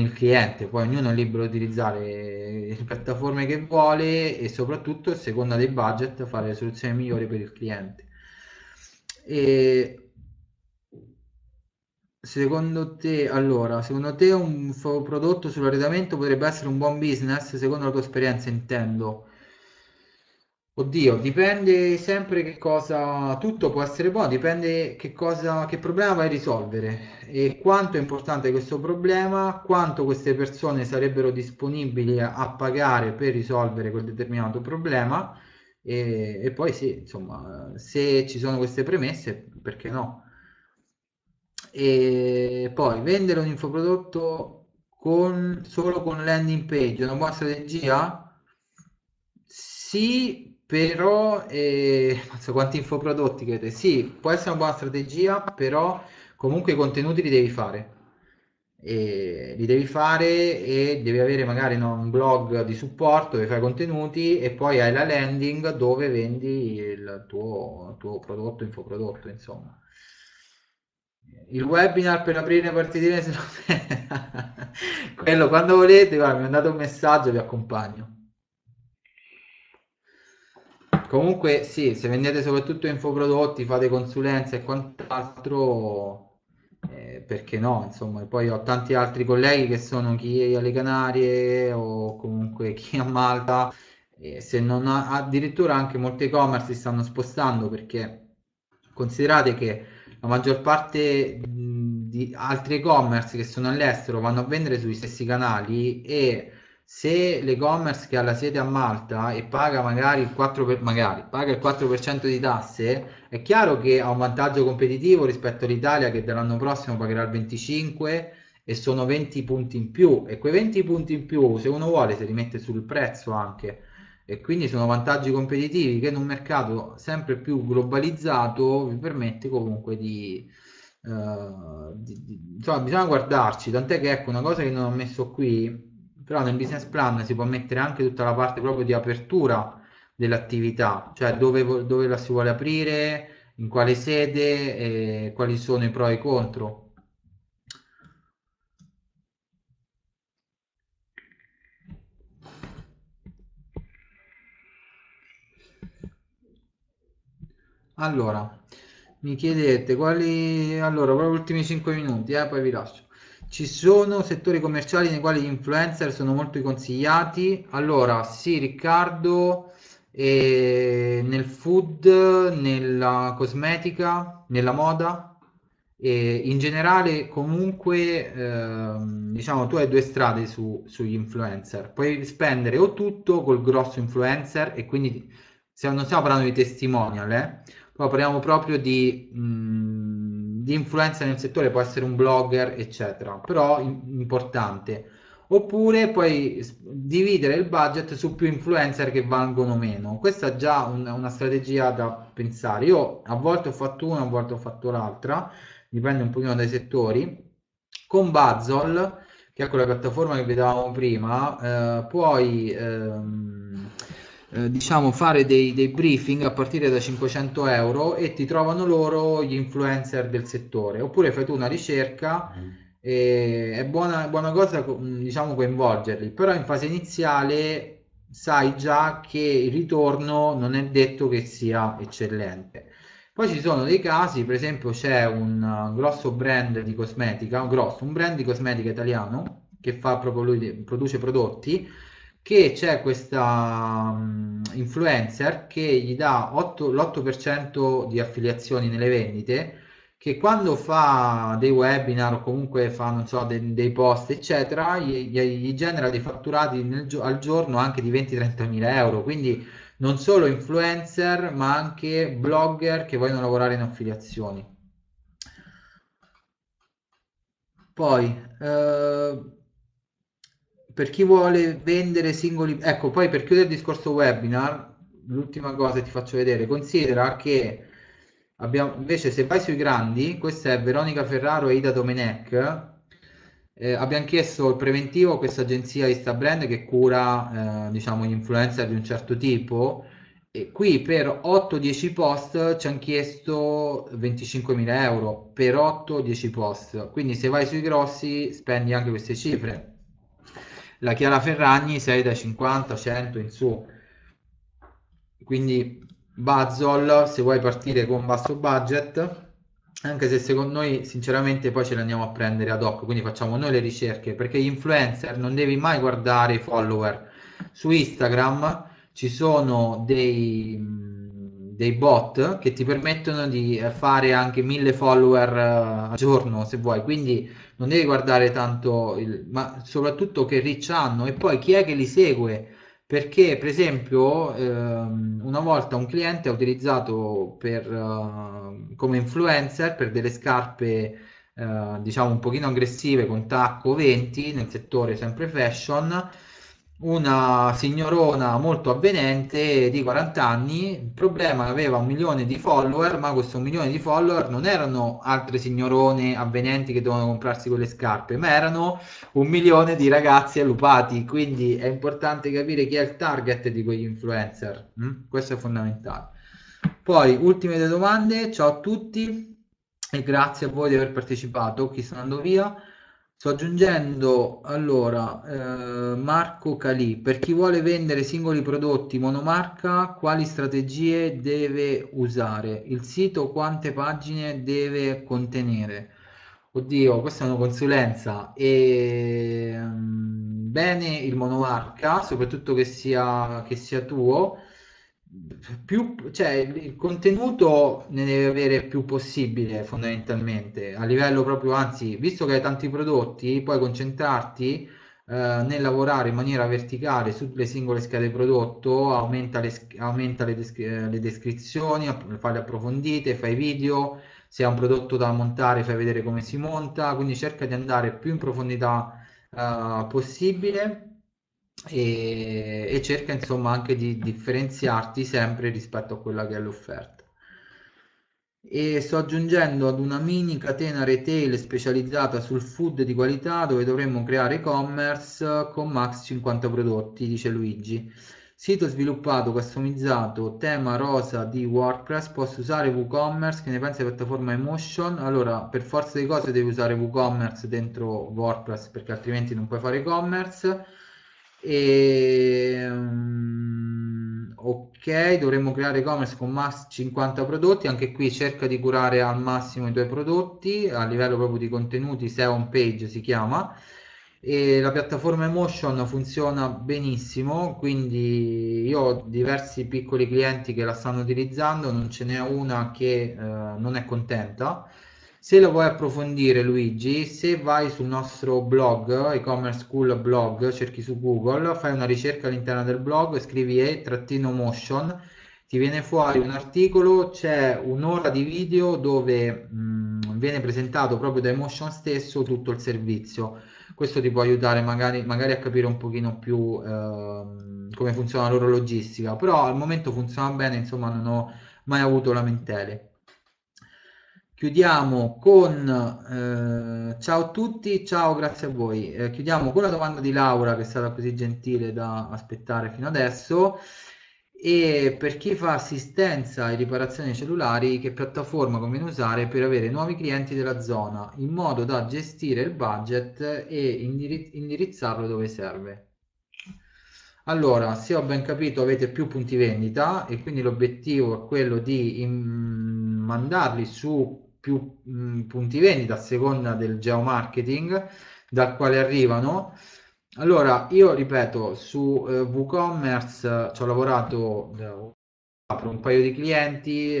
il cliente. Poi ognuno è libero di utilizzare le piattaforme che vuole e soprattutto a seconda dei budget fare le soluzioni migliori per il cliente. E secondo te, allora, un prodotto sull'arredamento potrebbe essere un buon business? Secondo la tua esperienza intendo. Oddio, dipende sempre che cosa, tutto può essere buono, dipende che problema vai a risolvere e quanto è importante questo problema, quanto queste persone sarebbero disponibili a pagare per risolvere quel determinato problema e poi sì, insomma, se ci sono queste premesse, perché no? E poi vendere un infoprodotto solo con landing page è una buona strategia? Sì. Però, non so quanti infoprodotti chiedete, sì, può essere una buona strategia, però comunque i contenuti li devi fare. E devi avere magari un blog di supporto dove fai contenuti e poi hai la landing dove vendi il tuo prodotto, infoprodotto, insomma. Il webinar per aprire partitine, se no... quello quando volete, guarda, mi mandate un messaggio, vi accompagno. Comunque sì, se vendete soprattutto infoprodotti, fate consulenze e quant'altro, perché no, insomma. Poi ho tanti altri colleghi che sono chi è alle Canarie o comunque chi è a Malta, se non ha, addirittura anche molti e-commerce si stanno spostando, perché considerate che la maggior parte di altri e-commerce che sono all'estero vanno a vendere sui stessi canali, e se l'e-commerce che ha la sede a Malta e paga magari il 4% di tasse, è chiaro che ha un vantaggio competitivo rispetto all'Italia, che dall'anno prossimo pagherà il 25%, e sono 20 punti in più, e quei 20 punti in più, se uno vuole, si rimette sul prezzo anche, e quindi sono vantaggi competitivi che in un mercato sempre più globalizzato vi permette comunque insomma, bisogna guardarci, tant'è che, ecco, una cosa che non ho messo qui, però nel business plan si può mettere anche tutta la parte proprio di apertura dell'attività, cioè dove la si vuole aprire, in quale sede, quali sono i pro e i contro. Allora, mi chiedete quali... Allora, proprio gli ultimi 5 minuti, poi vi lascio. Ci sono settori commerciali nei quali gli influencer sono molto consigliati? Allora, sì, Riccardo, nel food, nella cosmetica, nella moda, e in generale comunque, diciamo, tu hai due strade sugli influencer. Puoi spendere o tutto col grosso influencer, e quindi non stiamo parlando di testimonial, però parliamo proprio di influenza nel settore, può essere un blogger eccetera, però importante. Oppure puoi dividere il budget su più influencer che valgono meno. Questa è già una strategia da pensare. Io a volte ho fatto una, a volte ho fatto l'altra, dipende un pochino dai settori. Con Buzzle, che è quella piattaforma che vedevamo prima, puoi diciamo fare dei briefing a partire da €500 e ti trovano loro gli influencer del settore. Oppure fai tu una ricerca, e è buona cosa, diciamo, coinvolgerli, però in fase iniziale sai già che il ritorno non è detto che sia eccellente. Poi ci sono dei casi, per esempio c'è un grosso brand di cosmetica, un brand di cosmetica italiano che fa proprio lui, produce prodotti, che c'è questa influencer che gli dà l'8% di affiliazioni nelle vendite, che quando fa dei webinar o comunque fa, non so, dei post eccetera, gli genera dei fatturati al giorno anche di 20-30 mila euro. Quindi non solo influencer, ma anche blogger che vogliono lavorare in affiliazioni. Poi per chi vuole vendere singoli, ecco, poi per chiudere il discorso webinar, l'ultima cosa che ti faccio vedere, considera che abbiamo, invece, se vai sui grandi, questa è Veronica Ferraro e Ida Domenech, abbiamo chiesto il preventivo a questa agenzia Instabrand che cura, diciamo, gli influencer di un certo tipo, e qui per 8-10 post ci hanno chiesto 25.000 euro, per 8-10 post, quindi se vai sui grossi spendi anche queste cifre. La Chiara Ferragni sei da 50-100 in su. Quindi Buzzle, se vuoi partire con basso budget, anche se secondo noi sinceramente poi ce le andiamo a prendere ad hoc, quindi facciamo noi le ricerche, perché gli influencer non devi mai guardare i follower. Su Instagram ci sono dei bot che ti permettono di fare anche 1000 follower al giorno se vuoi, quindi non devi guardare tanto ma soprattutto che reach hanno e poi chi è che li segue, perché per esempio una volta un cliente ha utilizzato come influencer per delle scarpe diciamo un pochino aggressive con tacco 20 nel settore sempre fashion, una signorona molto avvenente di 40 anni, il problema aveva 1 milione di follower, ma questo 1 milione di follower non erano altre signorone avvenenti che dovevano comprarsi quelle scarpe, ma erano 1 milione di ragazzi allupati, quindi è importante capire chi è il target di quegli influencer, questo è fondamentale. Poi ultime due domande, ciao a tutti. e grazie a voi di aver partecipato. Chi sta andando via? Sto aggiungendo allora Marco Calì: per chi vuole vendere singoli prodotti monomarca, quali strategie deve usare? Il sito quante pagine deve contenere? Oddio, questa è una consulenza. E bene il monomarca, soprattutto che sia tuo. Più, cioè, il contenuto ne deve avere più possibile, fondamentalmente, a livello proprio, anzi, visto che hai tanti prodotti, puoi concentrarti nel lavorare in maniera verticale sulle singole schede prodotto, aumenta le descrizioni, fai approfondite, fai video, se hai un prodotto da montare fai vedere come si monta, quindi cerca di andare più in profondità possibile. E cerca insomma anche di differenziarti sempre rispetto a quella che è l'offerta. E sto aggiungendo ad una mini catena retail specializzata sul food di qualità, dove dovremmo creare e-commerce con max 50 prodotti, dice Luigi. Sito sviluppato, customizzato, tema rosa di WordPress, posso usare WooCommerce? Che ne pensi della piattaforma Emotion? Allora, per forza di cose devi usare WooCommerce dentro WordPress, perché altrimenti non puoi fare e-commerce. E, ok, dovremmo creare e-commerce con max 50 prodotti. Anche qui cerca di curare al massimo i tuoi prodotti a livello proprio di contenuti, SEO on page si chiama, e la piattaforma Emotion funziona benissimo, quindi io ho diversi piccoli clienti che la stanno utilizzando, non ce n'è una che non è contenta. Se lo vuoi approfondire, Luigi, se vai sul nostro blog, e-commerce school blog, cerchi su Google, fai una ricerca all'interno del blog, scrivi e-motion, ti viene fuori un articolo, c'è un'ora di video dove viene presentato proprio da Emotion stesso tutto il servizio. Questo ti può aiutare magari a capire un pochino più come funziona la loro logistica, però al momento funziona bene, insomma non ho mai avuto lamentele. Chiudiamo con ciao a tutti, ciao, grazie a voi. Chiudiamo con la domanda di Laura, che è stata così gentile da aspettare fino adesso. E per chi fa assistenza e riparazioni cellulari, che piattaforma conviene usare per avere nuovi clienti della zona, in modo da gestire il budget e indirizzarlo dove serve? Allora, se ho ben capito, avete più punti vendita e quindi l'obiettivo è quello di mandarli su più punti vendita a seconda del geomarketing dal quale arrivano. Allora, io ripeto, su WooCommerce ci ho lavorato per un paio di clienti,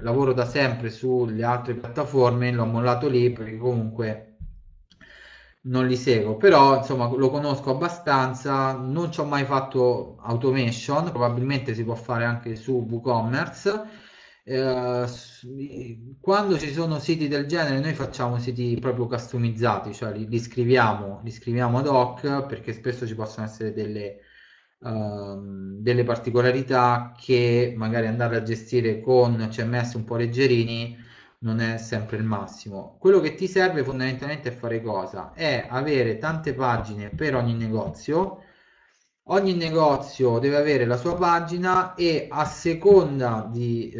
lavoro da sempre sulle altre piattaforme, l'ho mollato lì perché comunque non li seguo, però insomma lo conosco abbastanza, non ci ho mai fatto automation, probabilmente si può fare anche su WooCommerce. Quando ci sono siti del genere noi facciamo siti proprio customizzati, cioè li scriviamo ad hoc, perché spesso ci possono essere delle particolarità che magari andare a gestire con CMS un po' leggerini non è sempre il massimo. Quello che ti serve fondamentalmente è fare cosa? È avere tante pagine per ogni negozio. Ogni negozio deve avere la sua pagina e a seconda di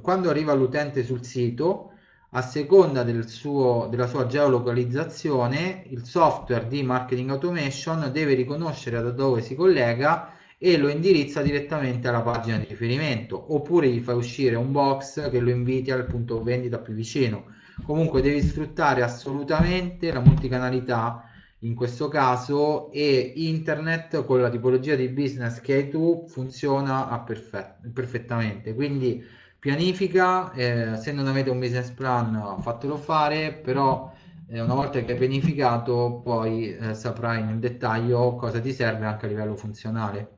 quando arriva l'utente sul sito, a seconda della sua geolocalizzazione, il software di marketing automation deve riconoscere da dove si collega e lo indirizza direttamente alla pagina di riferimento, oppure gli fa uscire un box che lo inviti al punto vendita più vicino. Comunque devi sfruttare assolutamente la multicanalità in questo caso, e internet, con la tipologia di business che hai tu, funziona perfettamente. Quindi pianifica, se non avete un business plan fatelo fare, però una volta che hai pianificato poi saprai nel dettaglio cosa ti serve anche a livello funzionale,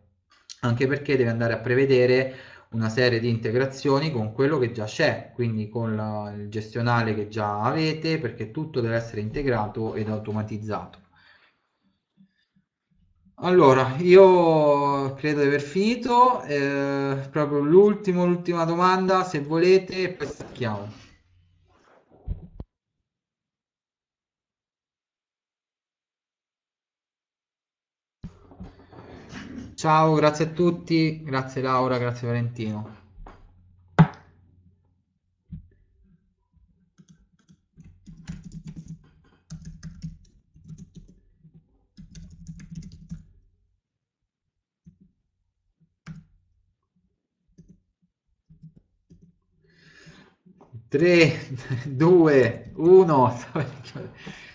anche perché devi andare a prevedere una serie di integrazioni con quello che già c'è, quindi con il gestionale che già avete, perché tutto deve essere integrato ed automatizzato. Allora, io credo di aver finito, proprio l'ultima domanda, se volete, poi stacchiamo. Ciao, grazie a tutti, grazie Laura, grazie Valentino. 3, 2, 1.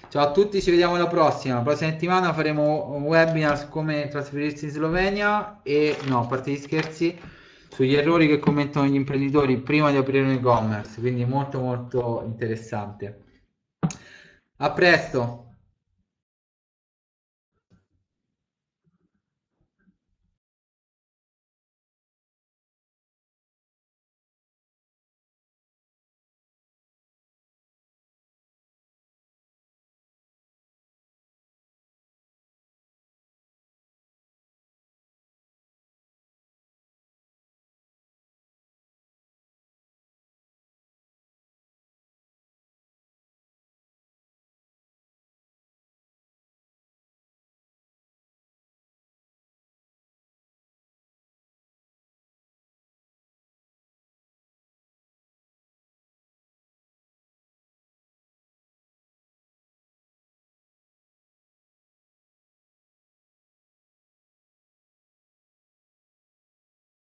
Ciao a tutti, ci vediamo la prossima settimana. Faremo un webinar su come trasferirsi in Slovenia e no, a parte gli scherzi, sugli errori che commettono gli imprenditori prima di aprire un e-commerce, quindi molto molto interessante. A presto.